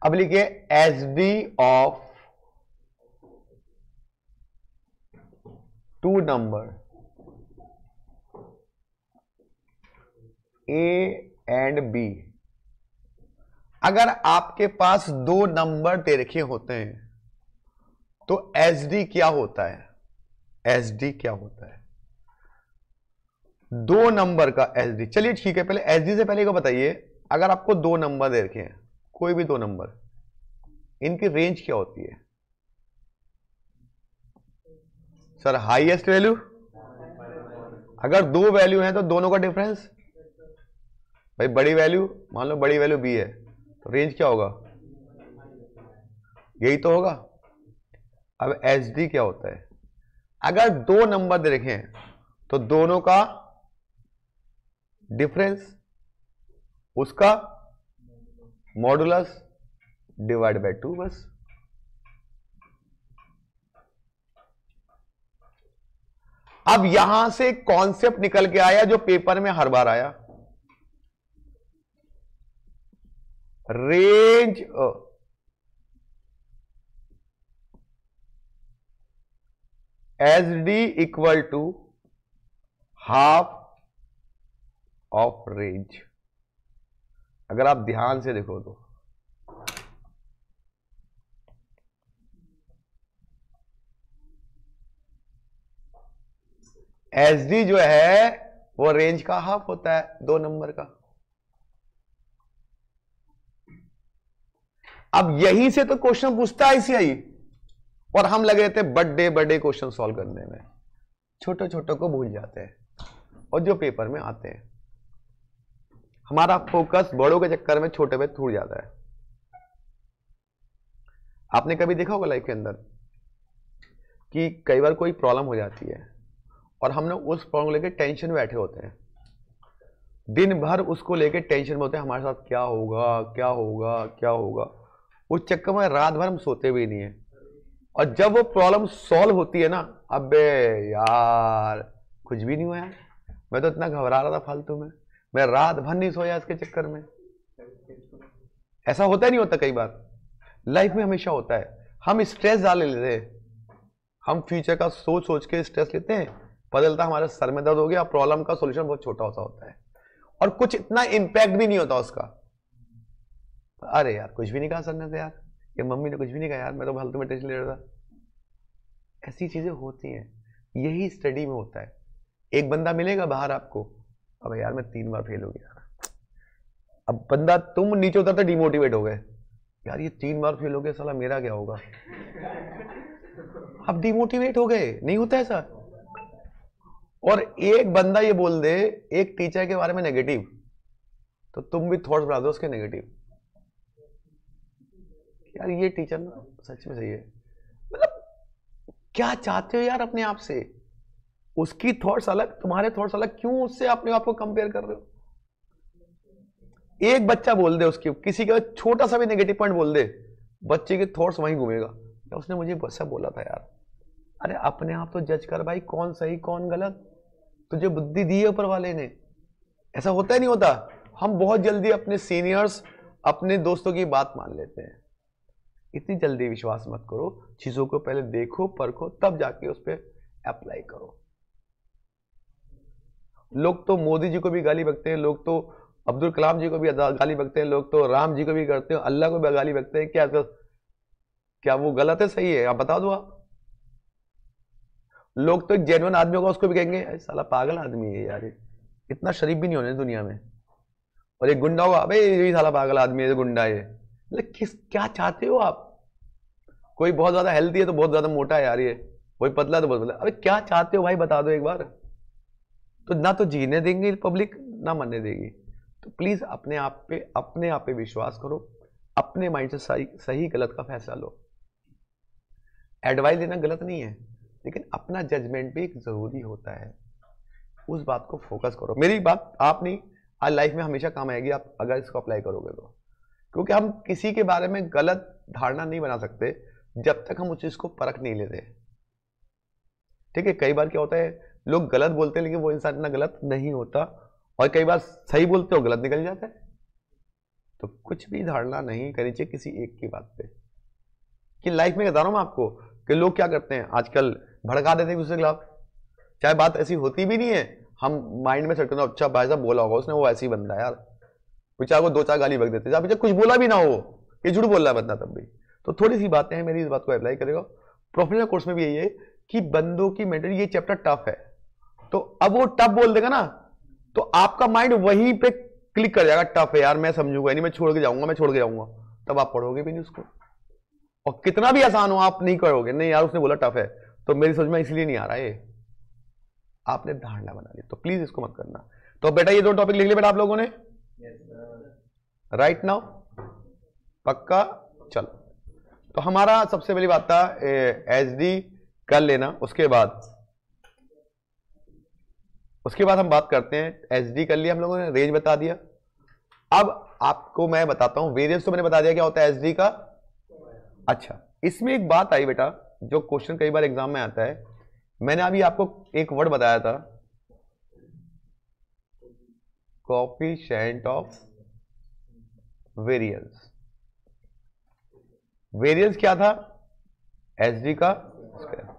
अब लिखिए S D of two number A and B. अगर आपके पास दो नंबर दे रखे होते हैं तो एस डी क्या होता है, एस डी क्या होता है दो नंबर का एस डी। चलिए ठीक है, पहले एस डी से पहले को बताइए, अगर आपको दो नंबर दे रखे हैं, कोई भी दो नंबर, इनकी रेंज क्या होती है सर? हाईएस्ट वैल्यू, अगर दो वैल्यू है तो दोनों का डिफरेंस, भाई बड़ी वैल्यू, मान लो बड़ी वैल्यू बी है तो रेंज क्या होगा, यही तो होगा। अब एस डी क्या होता है? अगर दो नंबर दे रखे हैं तो दोनों का डिफरेंस, उसका मॉडुलस डिवाइड बाय टू, बस। अब यहां से कॉन्सेप्ट निकल के आया जो पेपर में हर बार आया, range S D equal to half of range. अगर आप ध्यान से देखो तो एस डी जो है वो रेंज का हाफ होता है दो नंबर का। अब यहीं से तो क्वेश्चन पूछता है आईसीआई, और हम लगे थे बड़े बड़े क्वेश्चन सॉल्व करने में, छोटे छोटे को भूल जाते हैं और जो पेपर में आते हैं। हमारा फोकस बड़ों के चक्कर में छोटे पे छूट जाता है। आपने कभी देखा होगा लाइफ के अंदर कि कई बार कोई प्रॉब्लम हो जाती है और हम लोग उस प्रॉब्लम को लेकर टेंशन में बैठे होते हैं, दिन भर उसको लेकर टेंशन में होते हैं, हमारे साथ क्या होगा क्या होगा क्या होगा, उस चक्कर में रात भर हम सोते भी नहीं है। और जब वो प्रॉब्लम सॉल्व होती है ना, अबे यार कुछ भी नहीं हुआ यार, मैं तो इतना घबरा रहा था फालतू में, मैं रात भर नहीं सोया इसके चक्कर में। ऐसा होता नहीं होता? कई बार लाइफ में हमेशा होता है, हम स्ट्रेस डाल लेते हैं, हम फ्यूचर का सोच सोच के स्ट्रेस लेते हैं, बदलता हमारे सर में दर्द हो गया, प्रॉब्लम का सॉल्यूशन बहुत छोटा सा होता है और कुछ इतना इम्पैक्ट भी नहीं होता उसका। अरे यार कुछ भी नहीं कहा सर ने तो यार, या मम्मी ने कुछ भी नहीं कहा यार, मैं तो फालतू में टेंशन ले रहा था। ऐसी चीज़ें होती हैं, यही स्टडी में होता है। एक बंदा मिलेगा बाहर आपको, अब यार मैं तीन बार फेल हो गया। अब बंदा तुम नीचे उतरते डिमोटिवेट हो गए, यार ये तीन बार फेल हो गया साला मेरा क्या होगा। अब डिमोटिवेट हो गए, नहीं होता ऐसा। और एक बंदा ये बोल दे एक टीचर के बारे में नेगेटिव, तो तुम भी थॉट्स बना दो उसके नेगेटिव, यार ये टीचर ना सच में सही है। मतलब क्या चाहते हो यार अपने आप से? उसकी थॉट्स अलग, तुम्हारे थॉट्स अलग, क्यों उससे अपने आप को कंपेयर कर रहे हो? एक बच्चा बोल दे उसकी, किसी का छोटा सा भी नेगेटिव पॉइंट बोल दे, बच्चे के थॉट्स वहीं घूमेगा, या उसने मुझे वैसा बोला था यार। अरे अपने आप तो जज कर भाई, कौन सही कौन गलत, तुझे बुद्धि दी है ऊपर वाले ने। ऐसा होता ही नहीं होता। हम बहुत जल्दी अपने सीनियर्स अपने दोस्तों की बात मान लेते हैं। इतनी जल्दी विश्वास मत करो, चीज़ों को पहले देखो परखो तब जाके उस पर अप्लाई करो। लोग तो मोदी जी को भी गाली बकते हैं, लोग तो अब्दुल कलाम जी को भी गाली बकते हैं, लोग तो राम जी को भी करते हैं, अल्लाह को भी गाली बकते हैं। क्या तो, क्या वो गलत है सही है आप बता दो आप। लोग तो एक जेन्युइन आदमी होगा उसको भी कहेंगे अरे साला पागल आदमी है यार, इतना शरीफ भी नहीं होने दुनिया में। और एक गुंडा होगा अबे ये साला पागल आदमी है गुंडा है। मतलब किस क्या चाहते हो आप? कोई बहुत ज्यादा हेल्दी है तो बहुत ज्यादा मोटा है यार ये, कोई पतला तो बहुत पतला। अरे क्या चाहते हो भाई बता दो एक बार। तो ना तो जीने देंगे पब्लिक ना मरने देगी। तो प्लीज़ अपने आप पे अपने आप पे विश्वास करो, अपने माइंड से सही सही गलत का फैसला लो। एडवाइस देना गलत नहीं है, लेकिन अपना जजमेंट भी एक ज़रूरी होता है। उस बात को फोकस करो। मेरी बात आप नहीं आज लाइफ में हमेशा काम आएगी आप अगर इसको अप्लाई करोगे तो, क्योंकि हम किसी के बारे में गलत धारणा नहीं बना सकते जब तक हम उस चीज़ को परख नहीं लेते। ठीक है, कई बार क्या होता है लोग गलत बोलते हैं लेकिन वो इंसान इतना गलत नहीं होता, और कई बार सही बोलते हो गलत निकल जाता है। तो कुछ भी धारणा नहीं करनी चाहिए किसी एक की बात पे। कि लाइफ में बता रहा हूं आपको कि लोग क्या करते हैं आजकल, भड़का देते हैं दूसरे के खिलाफ, चाहे बात ऐसी होती भी नहीं है। हम माइंड में सेट करते हैं अच्छा भाई साहब बोला होगा उसने, वो ऐसे ही बंदा यार, बेचारे को दो चार गाली बक देते हैं, कुछ बोला भी ना हो कि झूठ बोल रहा है बंदा तब भी। तो थोड़ी सी बातें हैं, मेरी इस बात को अप्लाई करेगा। प्रोफेशनल कोर्स में भी यही है कि बंदों की मेंटल ये चैप्टर टफ है, तो अब वो टफ बोल देगा ना तो आपका माइंड वहीं पे क्लिक कर जाएगा, टफ है यार मैं समझूंगा नहीं, मैं छोड़ के जाऊंगा मैं छोड़ के जाऊंगा तब आप पढ़ोगे भी नहीं उसको। और कितना भी आसान हो आप नहीं करोगे, नहीं यार उसने बोला टफ है तो मेरी समझ में इसलिए नहीं आ रहा है, आपने धारणा बना ली। तो प्लीज इसको मत करना। तो बेटा ये दो टॉपिक लिख लिया बेटा आप लोगों ने राइट नाउ पक्का। चलो तो हमारा सबसे पहली बात था एस डी कर लेना, उसके बाद उसके बाद हम बात करते हैं एसडी कर लिया हम लोगों ने, रेंज बता दिया। अब आपको मैं बताता हूं वेरिएंस तो मैंने बता दिया क्या होता है एसडी का। अच्छा इसमें एक बात आई बेटा जो क्वेश्चन कई बार एग्जाम में आता है, मैंने अभी आपको एक वर्ड बताया था कोएफिशिएंट ऑफ वेरिएंस। वेरिएंस क्या था एसडी का स्क्वायर।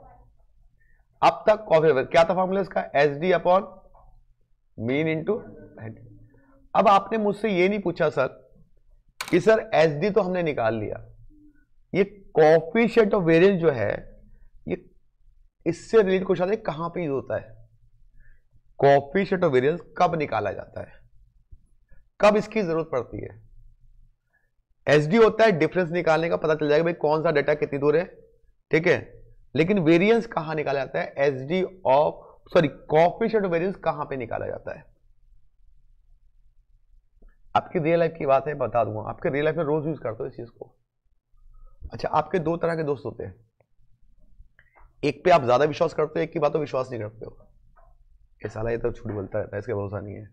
अब तक कॉफी क्या था फॉर्मूला इसका S D upon mean into. अब आपने मुझसे ये नहीं पूछा सर कि सर एस डी तो हमने निकाल लिया, ये कोएफिशिएंट ऑफ वेरिएंस जो है ये इससे रिलेटेड क्वेश्चन है कहां पे यूज होता है। कोएफिशिएंट ऑफ वेरिएंस कब निकाला जाता है, कब इसकी जरूरत पड़ती है? एस डी होता है डिफरेंस निकालने का, पता चल जाएगा भाई कौन सा डाटा कितनी दूर है, ठीक है। लेकिन वेरिएंस कहां निकाला जाता है S D of sorry coefficient of variance कहां पे निकाला जाता है? आपकी रियल लाइफ की बात है बता दूंगा, आपके रियल लाइफ में रोज यूज करते हो इस चीज को। अच्छा आपके दो तरह के दोस्त होते हैं, एक पे आप ज्यादा विश्वास करते हो, एक की बातों विश्वास नहीं करते हो, ये साला ये तो झूठ बोलता रहता है इसका भरोसा नहीं है।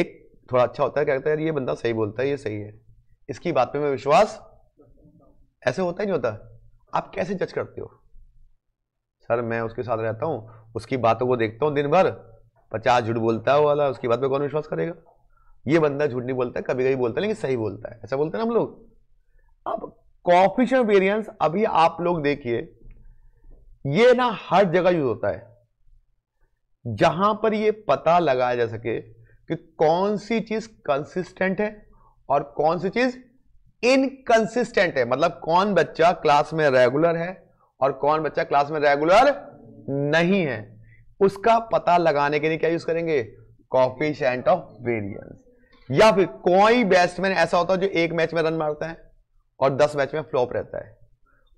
एक थोड़ा अच्छा होता है कहता है यार ये बंदा सही बोलता है ये सही है इसकी बात पे मैं विश्वास। ऐसे होता ही नहीं होता। आप कैसे जज करते हो? सर मैं उसके साथ रहता हूँ, उसकी बातों को देखता हूँ दिन भर, पचास झूठ बोलता है वाला, उसकी बात पे कौन विश्वास करेगा? ये बंदा झूठ नहीं बोलता, कभी कभी बोलता है लेकिन सही बोलता है, ऐसा बोलते हैं ना हम लोग। अब कोएफिशिएंट वेरिएंस अभी आप लोग देखिए ये ना हर जगह यूज होता है जहां पर ये पता लगाया जा सके कि कौन सी चीज कंसिस्टेंट है और कौन सी चीज इनकंसिस्टेंट है, मतलब कौन बच्चा क्लास में रेगुलर है और कौन बच्चा क्लास में रेगुलर नहीं है, उसका पता लगाने के लिए क्या यूज करेंगे? Coefficient of variance. या फिर कोई बैट्समैन ऐसा होता है जो एक मैच में रन मारता है और दस मैच में फ्लॉप रहता है,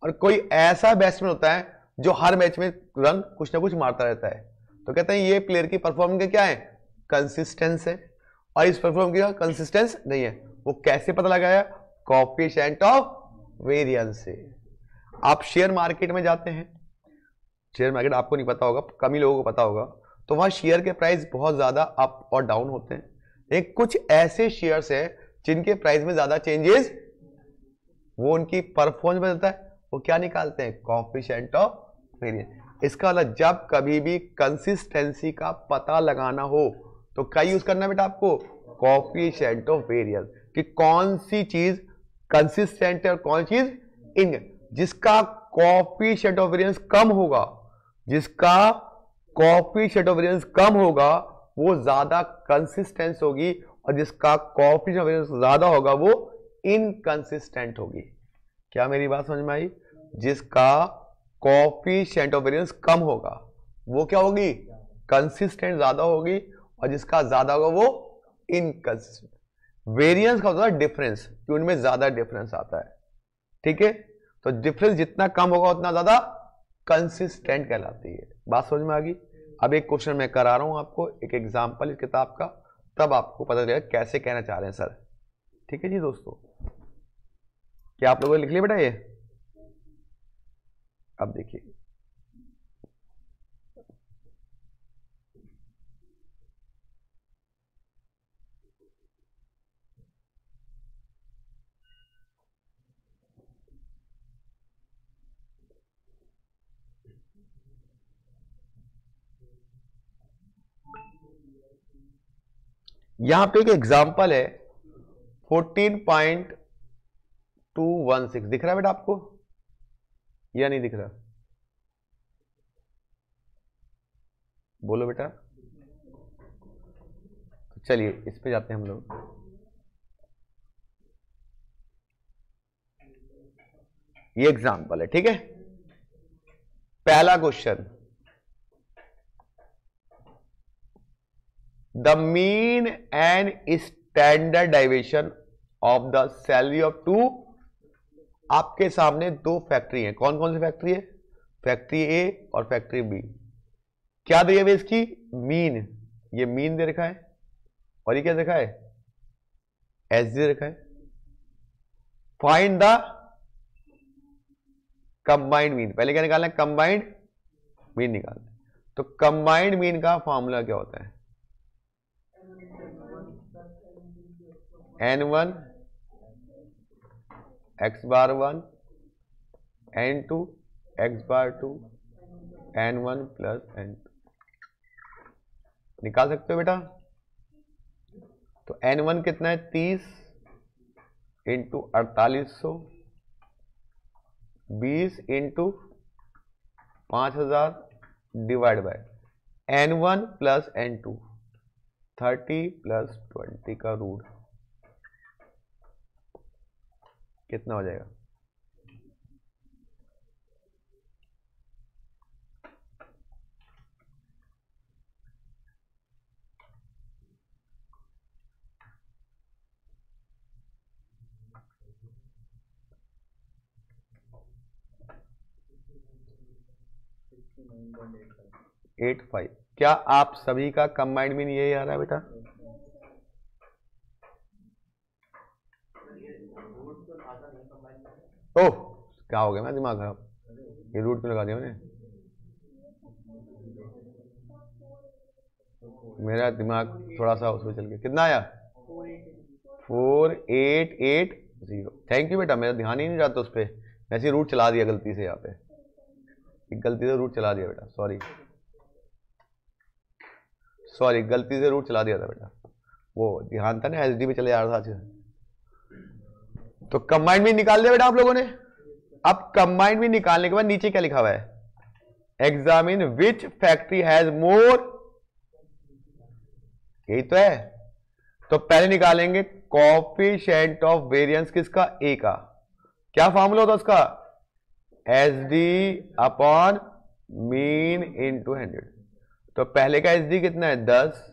और कोई ऐसा बैट्समैन होता है जो हर मैच में रन कुछ ना कुछ मारता रहता है। तो कहते हैं ये प्लेयर की परफॉर्मेंस क्या है? कंसिस्टेंस है, और इस परफॉर्मेंस की कंसिस्टेंस नहीं है। वो कैसे पता लगाया? कोफिशिएंट ऑफ वेरिएंस से। आप शेयर मार्केट में जाते हैं, शेयर मार्केट आपको नहीं पता होगा, कम ही लोगों को पता होगा, तो वहां शेयर के प्राइस बहुत ज्यादा अप और डाउन होते हैं। लेकिन कुछ ऐसे शेयर्स हैं जिनके प्राइस में ज्यादा चेंजेस, वो उनकी परफॉर्मेंस बदलता है, वो क्या निकालते हैं? Coefficient of variance. इसका मतलब जब कभी भी कंसिस्टेंसी का पता लगाना हो तो क्या यूज करना है बेटा आपको? कोफिशिएंट ऑफ वेरिएंस, कि कौन सी चीज कंसिस्टेंट है और कौन सी चीज इन। जिसका कोफिशिएंट ऑफ वेरिएंस कम होगा, जिसका कोफिशिएंट ऑफ वेरिएंस कम होगा वो ज्यादा कंसिस्टेंस होगी, और जिसका कोफिशिएंट ऑफ वेरिएंस ज्यादा होगा वो इनकंसिस्टेंट होगी। क्या मेरी बात समझ में आई? जिसका कोफिशिएंट ऑफ वेरिएंस कम होगा वो क्या होगी? कंसिस्टेंट ज्यादा होगी, और जिसका ज्यादा होगा वो इनकंसिस्टेंट। वेरिएंस का होता है डिफरेंस, कि उनमें ज्यादा डिफरेंस आता है, ठीक है। तो डिफरेंस जितना कम होगा उतना ज्यादा कंसिस्टेंट कहलाती है। बात समझ में आ गई? अब एक क्वेश्चन मैं करा रहा हूं आपको, एक एग्जाम्पल इस किताब का, तब आपको पता चलेगा कैसे कहना चाह रहे हैं सर। ठीक है जी दोस्तों, क्या आप लोगों ने लिख लिया बेटा ये? अब देखिए, यहां पे एक एग्जांपल है fourteen point two one six, दिख रहा है बेटा आपको या नहीं दिख रहा? बोलो बेटा। चलिए इस पे जाते हैं हम लोग। ये एग्जांपल है, ठीक है। पहला question, the mean and standard deviation of the salary of two. आपके सामने दो फैक्ट्री हैं, कौन कौन सी फैक्ट्री है? फैक्ट्री ए और फैक्ट्री बी। क्या दिया हुआ इसकी? मीन, ये मीन दे रखा है, और ये क्या रखा है? एस दे रखा है। फाइंड द कंबाइंड मीन, पहले क्या निकालना है? कंबाइंड मीन निकालना है। तो कंबाइंड मीन का फॉर्मूला क्या होता है? N one X bar one, N two X bar two, N one plus N two. निकाल सकते हो बेटा? तो एन वन कितना है? तीस इंटू अड़तालीस सौ, बीस इंटू पांच हजार divide by N one plus N two, thirty plus twenty का रूट कितना हो जाएगा? Eight five. क्या आप सभी का कंबाइंड मीन यही आ रहा है बेटा? ओह, क्या हो गया मेरा दिमाग खराब, ये रूट क्यों लगा दिया मैंने? मेरा दिमाग थोड़ा सा उसमें चल गया। कितना आया? Four eight eight zero. Thank you बेटा, मेरा ध्यान ही नहीं जाता उस पर, वैसे रूट चला दिया गलती से, यहाँ पे गलती से रूट चला दिया बेटा। सॉरी सॉरी गलती से रूट चला दिया था बेटा, वो ध्यान था ना एसडी पे चले जा रहा था। तो कंबाइंड मीन निकाल दिया बेटा आप लोगों ने। अब कंबाइंड मीन निकालने के बाद नीचे क्या लिखा हुआ है? Examine which factory has more, यही तो है। तो पहले निकालेंगे कॉफिशिएंट ऑफ वेरियंस किसका, ए का, क्या फॉर्मूला होता है उसका, S D upon mean into hundred. तो पहले का एस डी कितना है दस,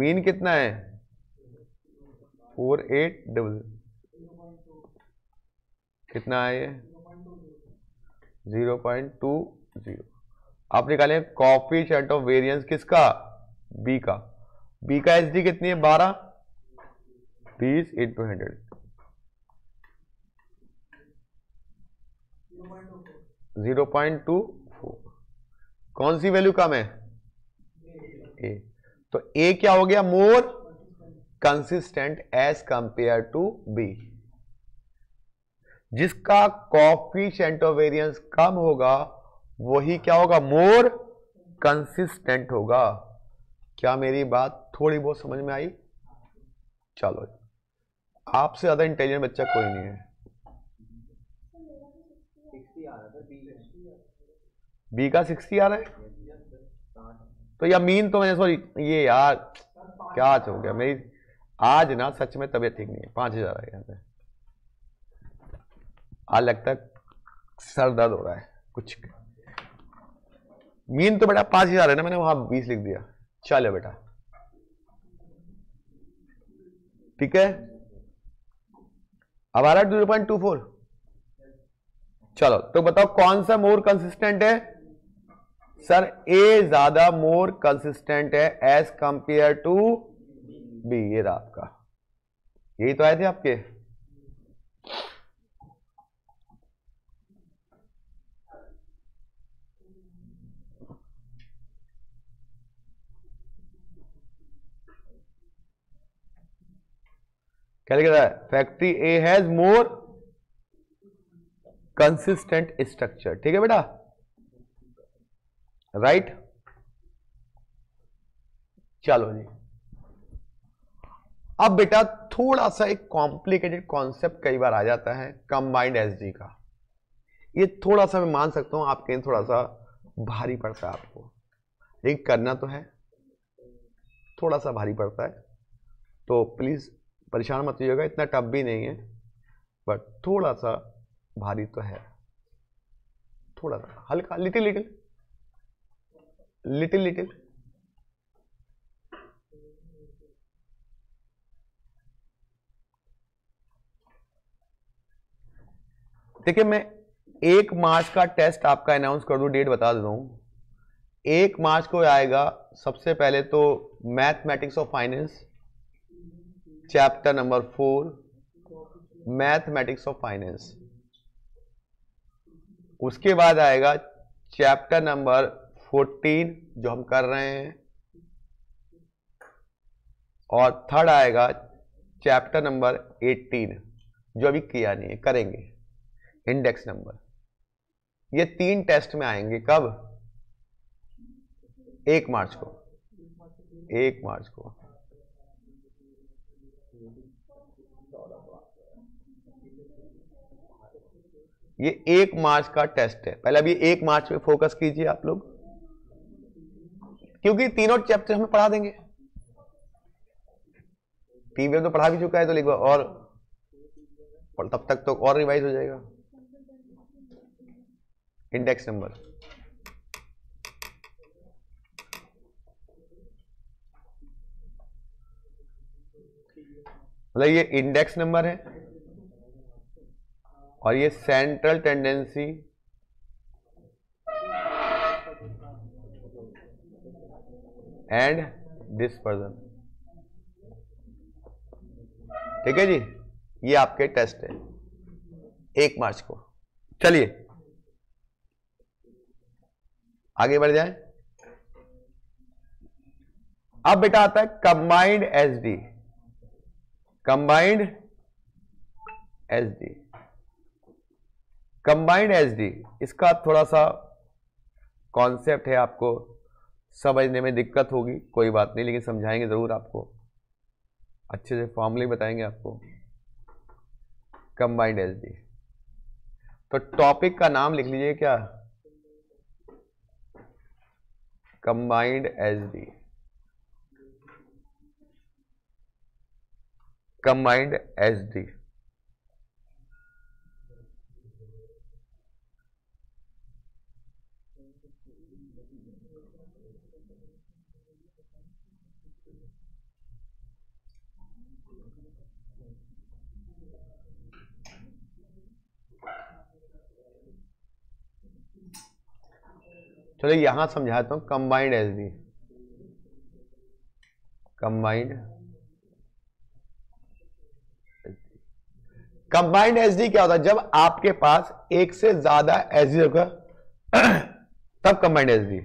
मीन कितना है फोर एट डबल, कितना है ये जीरो पॉइंट टू जीरो। आप निकालें कोएफिशिएंट ऑफ वेरियंस किसका, बी का, बी का एस डी कितनी है बारह, बीस into hundred zero point two four. कौन सी वैल्यू कम है, ए, तो ए क्या हो गया more consistent as compared to B. जिसका कोएफिशिएंट ऑफ वेरियंस कम होगा वही क्या होगा, मोर कंसिस्टेंट होगा। क्या मेरी बात थोड़ी बहुत समझ में आई? चलो, आपसे ज्यादा इंटेलिजेंट बच्चा कोई नहीं है। बी का सिक्सटी आ रहा है तो या मीन, तो मैंने सॉरी ये यार क्या आज हो गया मेरी, आज ना सच में तबीयत ठीक नहीं है, पांच हजार आ गया आज, लगता है सर दर्द हो रहा है कुछ। मीन तो बेटा पांच हजार है ना, मैंने वहां बीस लिख दिया। चलो बेटा ठीक है, अब आ रहा है जीरो पॉइंट टू फोर। चलो तो बताओ कौन सा मोर कंसिस्टेंट है सर, ए ज्यादा मोर कंसिस्टेंट है एज कंपेयर टू बी। ये रहा आपका, यही तो आए थे आपके। क्या लिख रहा है, factory A has more consistent structure. ठीक है बेटा, राइट right? चलो जी, अब बेटा थोड़ा सा एक कॉम्प्लिकेटेड कॉन्सेप्ट कई बार आ जाता है कंबाइंड एसडी का। ये थोड़ा सा मैं मान सकता हूं आपके थोड़ा सा भारी पड़ता है आपको, लेकिन करना तो है, थोड़ा सा भारी पड़ता है तो प्लीज परेशान मत होइएगा। इतना टफ भी नहीं है बट थोड़ा सा भारी तो है, थोड़ा सा हल्का, लिटिल लिटिल लिटिल लिटिल देखिए, मैं एक मार्च का टेस्ट आपका अनाउंस कर दूं, डेट बता देता हूं। एक मार्च को आएगा सबसे पहले तो mathematics of finance chapter number four, mathematics of finance. उसके बाद आएगा चैप्टर नंबर फोर्टीन जो हम कर रहे हैं, और थर्ड आएगा चैप्टर नंबर एटीन जो अभी किया नहीं है, करेंगे, इंडेक्स नंबर। ये तीन टेस्ट में आएंगे कब, एक मार्च को, एक मार्च को। ये एक मार्च का टेस्ट है, पहले अभी एक मार्च पे फोकस कीजिए आप लोग, क्योंकि तीनों चैप्टर हम पढ़ा देंगे। टीवीएफ तो पढ़ा भी चुका है तो लिखवा, और, और तब तक तो और रिवाइज हो जाएगा। इंडेक्स नंबर मतलब ये इंडेक्स नंबर है, और ये सेंट्रल टेंडेंसी, एंड डिस्पर्जन। ठीक है जी, ये आपके टेस्ट है एक मार्च को। चलिए आगे बढ़ जाएं। अब बेटा आता है combined SD, combined SD. Combined SD इसका थोड़ा सा कॉन्सेप्ट है, आपको समझने में दिक्कत होगी, कोई बात नहीं, लेकिन समझाएंगे ज़रूर आपको, अच्छे से फॉर्मूले बताएंगे आपको। कंबाइंड एसडी, तो टॉपिक का नाम लिख लीजिए क्या, combined SD. combined S D. चलो यहां समझाता हूं combined SD, combined combined SD क्या होता है? जब आपके पास एक से ज्यादा एसडी होगा तब कंबाइंड एसडी।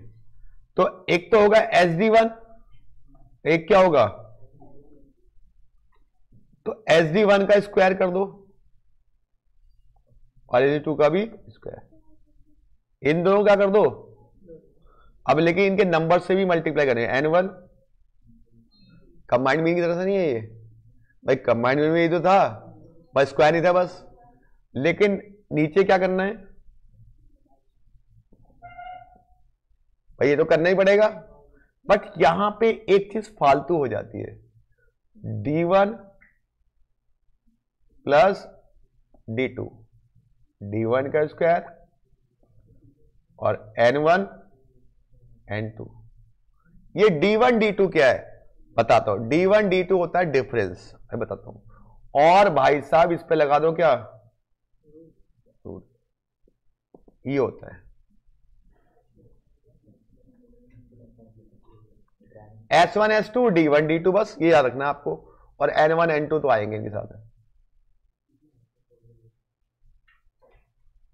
तो एक तो होगा एसडी वन, एक क्या होगा? तो एसडी वन का स्क्वायर कर दो और एसडी टू का भी स्क्वायर, इन दोनों का कर दो। अब लेकिन इनके नंबर से भी मल्टीप्लाई करें, एन वन कंबाइंड मीन की तरह से नहीं है ये भाई, कंबाइंड मीन में ये तो था बस स्क्वायर ही था बस। लेकिन नीचे क्या करना है भाई, ये तो करना ही पड़ेगा। बट यहां पे एक चीज फालतू हो जाती है, D one plus D two, D one का स्क्वायर और एन वन एन टू। ये डी वन डी टू क्या है बताता हूं, डी वन डी टू होता है डिफरेंस, मैं बताता हूं। और भाई साहब इस पे लगा दो क्या, ये होता है S one S two D one D two, बस ये याद रखना आपको। और एन वन एन टू तो आएंगे इनके साथ,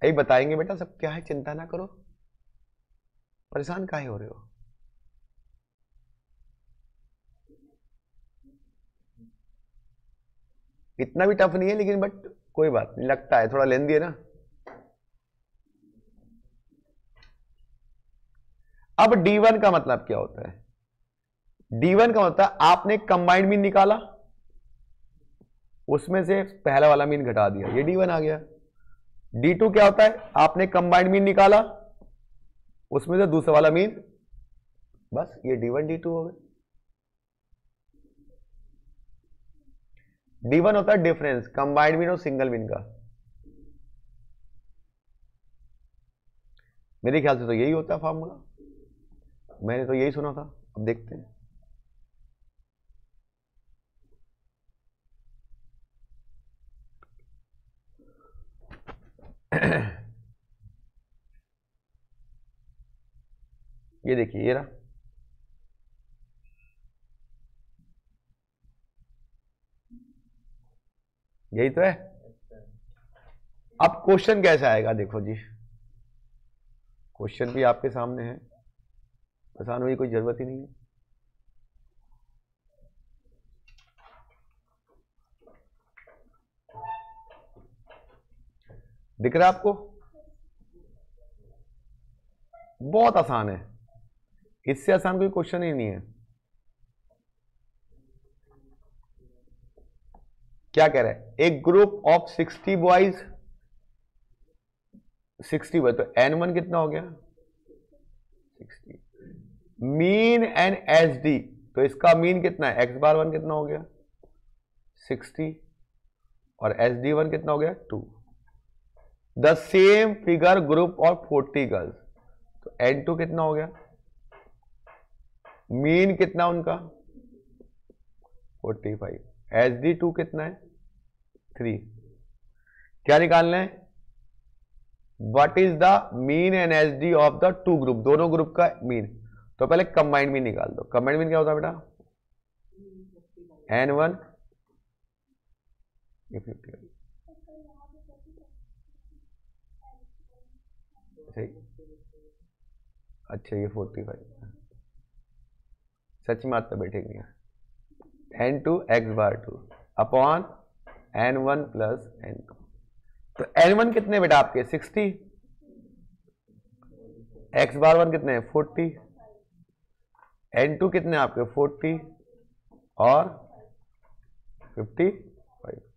यही बताएंगे बेटा सब क्या है, चिंता ना करो, परेशान काहे हो रहे हो। इतना भी टफ नहीं है लेकिन, बट कोई बात नहीं, लगता है थोड़ा लेंदी है ना। अब डी वन का मतलब क्या होता है? डी वन का होता है आपने कंबाइंड मीन निकाला, उसमें से पहला वाला मीन घटा दिया, ये डी वन आ गया। डी टू क्या होता है? आपने कंबाइंड मीन निकाला, उसमें से दूसरा वाला मीन, बस ये डी वन डी टू हो गए। डी वन होता है डिफरेंस कंबाइंड मीन और सिंगल मीन का, मेरे ख्याल से तो यही होता है फार्मूला, मैंने तो यही सुना था। अब देखते हैं, ये देखिए ये रहा। यही तो है। अब क्वेश्चन कैसा आएगा देखो जी, क्वेश्चन भी आपके सामने है, परेशान होने की कोई जरूरत ही नहीं है। दिख रहा है आपको? बहुत आसान है, इससे आसान कोई क्वेश्चन ही नहीं है। क्या कह रहा है? एक group of sixty boys, sixty boys तो एन वन कितना हो गया sixty, mean and S D तो इसका मीन कितना है एक्स बार वन कितना हो गया सिक्सटी और एस डी वन कितना हो गया two. The same figure group of forty girls तो एन टू कितना हो गया, मीन कितना उनका forty five, S D two कितना है थ्री। क्या निकालना है? What is the mean and S D of the two group, दोनों ग्रुप का मीन। तो पहले कंबाइंड मीन निकाल दो। कंबाइंड मीन क्या होता है बेटा? एन वन ये फिफ्टी सही, अच्छा ये फोर्टी फाइव सच में आता बैठे गया, N two X bar two upon N one plus N two. तो एन वन कितने बेटा आपके सिक्सटी, एक्स बार वन कितने फोर्टी, एन टू कितने आपके फोर्टी और fifty five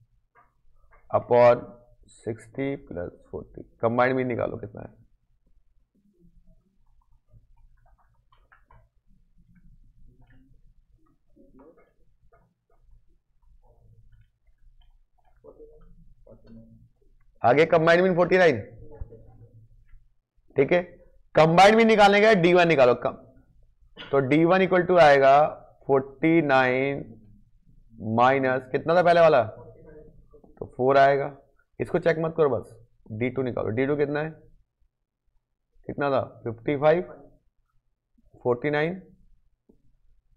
upon sixty plus forty. Combined भी निकालो कितना है, आगे कंबाइंड मीन फोर्टी नाइन, ठीक है। कंबाइंड मीन निकालने का डी वन निकालो, कम तो डी वन इक्वल टू आएगा फोर्टी नाइन माइनस कितना था पहले वाला, तो फोर आएगा। इसको चेक मत करो, बस डी टू निकालो। डी टू कितना है, कितना था fifty five, forty nine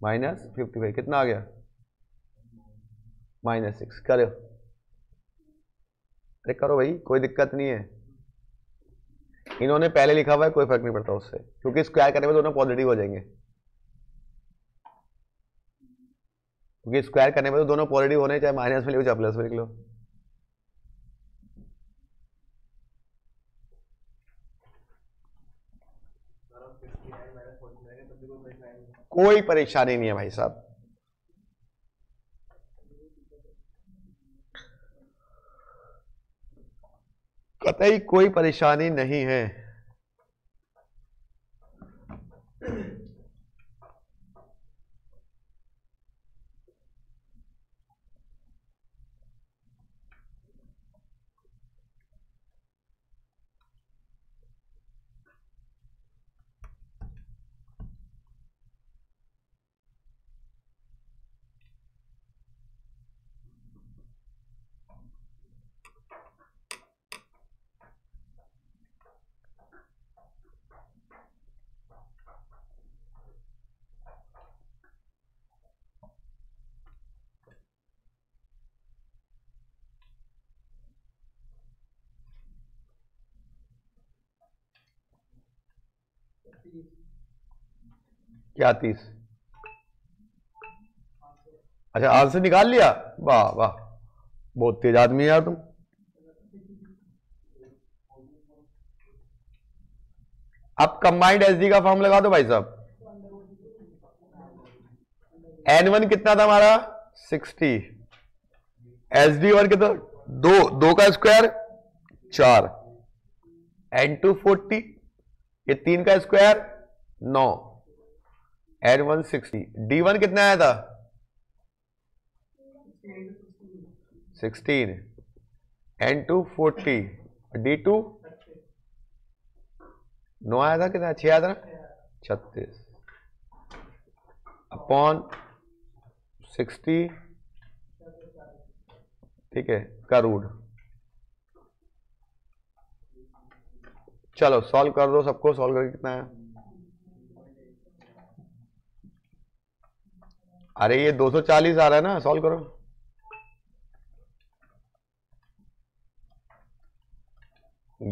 minus fifty five कितना आ गया, माइनस सिक्स। करो, अरे करो भाई, कोई दिक्कत नहीं है। इन्होंने पहले लिखा हुआ है, कोई फर्क नहीं पड़ता उससे, क्योंकि स्क्वायर करने में दोनों पॉजिटिव हो जाएंगे, क्योंकि स्क्वायर करने में तो दोनों पॉजिटिव होने, चाहे माइनस में लिखो चाहे प्लस में लिख लो। कोई परेशानी नहीं है भाई साहब। कतई कोई परेशानी नहीं है। क्या तीस? अच्छा आंसर निकाल लिया, वाह वाह, बहुत तेज आदमी यार तुम। अब कंबाइंड एसडी का फॉर्म लगा दो भाई साहब। एन वन कितना था हमारा सिक्सटी, एस डी वन कितना, दो, दो का स्क्वायर चार, एन टू फोर्टी, ये तीन का स्क्वायर नौ, N one sixty. D one कितना आया था sixteen, N two forty, D two नौ आया था, कितना छह आया था ना, छत्तीस अपॉन सिक्सटी, ठीक है, का रूट। चलो सॉल्व कर दो सबको। सॉल्व करके कितना है, अरे ये दो सौ चालीस आ रहा है ना, सॉल्व करो।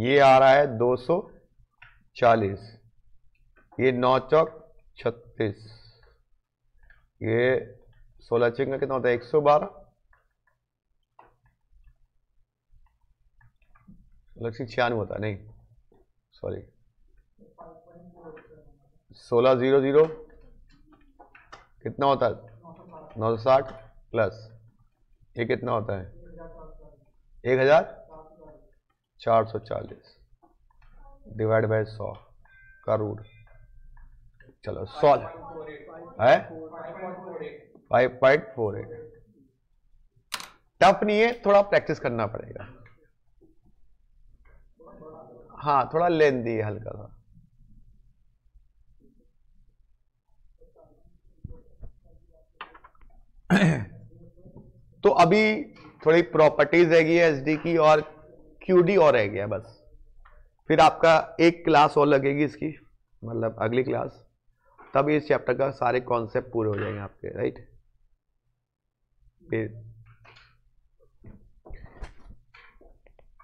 ये आ रहा है दो सौ चालीस, ये नौ चौक छत्तीस, ये सोलह चिंग कितना होता है एक सौ बारह, सोलह छियानवे होता है, नहीं सॉरी सोलह जीरो जीरो कितना होता है नौ सौ साठ प्लस ये कितना होता है एक हजार चार सौ चालीस डिवाइड बाय सौ करोड़। चलो सॉल्व है five point four eight. Tough नहीं है, थोड़ा प्रैक्टिस करना पड़ेगा, हाँ थोड़ा लेंदी है हल्का सा। तो अभी थोड़ी प्रॉपर्टीज रह गई है एसडी की और क्यूडी और रह गया बस। फिर आपका एक क्लास और लगेगी इसकी, मतलब अगली क्लास, तब इस चैप्टर का सारे कॉन्सेप्ट पूरे हो जाएंगे आपके, राइट। फिर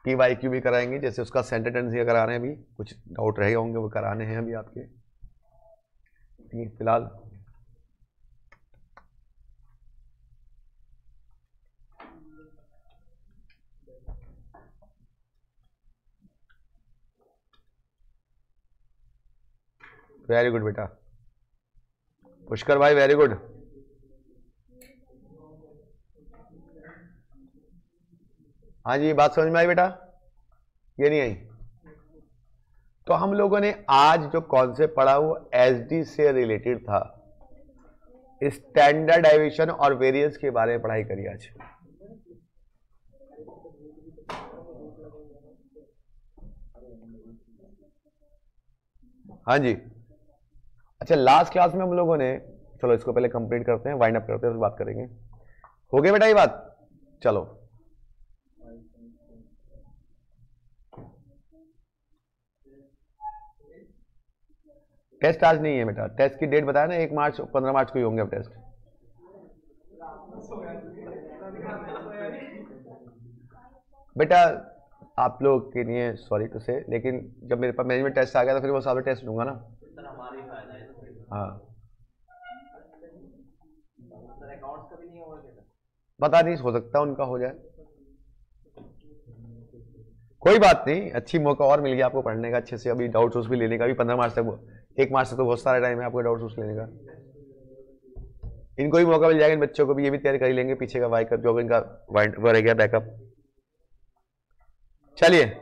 पीवाईक्यू भी कराएंगे, जैसे उसका सेंटर टेंडेंसी करा रहे हैं, अभी कुछ डाउट रहे होंगे वो कराने हैं अभी आपके। फिलहाल वेरी गुड बेटा पुष्कर भाई, वेरी गुड। हाँ जी, बात समझ में आई बेटा, ये नहीं आई? तो हम लोगों ने आज जो कॉन्सेप्ट पढ़ा वो एसडी से रिलेटेड था, स्टैंडर्ड डेविएशन और वेरिएंस के बारे में पढ़ाई करी आज। हाँ जी अच्छा, लास्ट क्लास में हम लोगों ने, चलो इसको पहले कंप्लीट करते हैं, वाइंड अप करते हैं, फिर बात करेंगे। हो गई बेटा ये बात? चलो टेस्ट आज नहीं है बेटा, टेस्ट की डेट बताया ना, एक मार्च पंद्रह मार्च को ही होंगे अब टेस्ट। बेटा आप लोग के लिए सॉरी टू से, लेकिन जब मेरे पास मैनेजमेंट टेस्ट आ गया तो फिर वो सारे टेस्ट लूंगा ना। हाँ पता नहीं, हो सकता उनका हो जाए, कोई बात नहीं। अच्छी मौका और मिल गया आपको पढ़ने का अच्छे से, अभी डाउट सोर्स भी लेने का, अभी पंद्रह मार्च तक, एक मार्च तक तो बहुत सारा टाइम है आपको डाउट सोर्स लेने का। इनको भी मौका मिल जाएगा, इन बच्चों को भी, ये भी तैयारी कर लेंगे पीछे का वाइकअप जो इनका वाइंड रह गया बैकअप। चलिए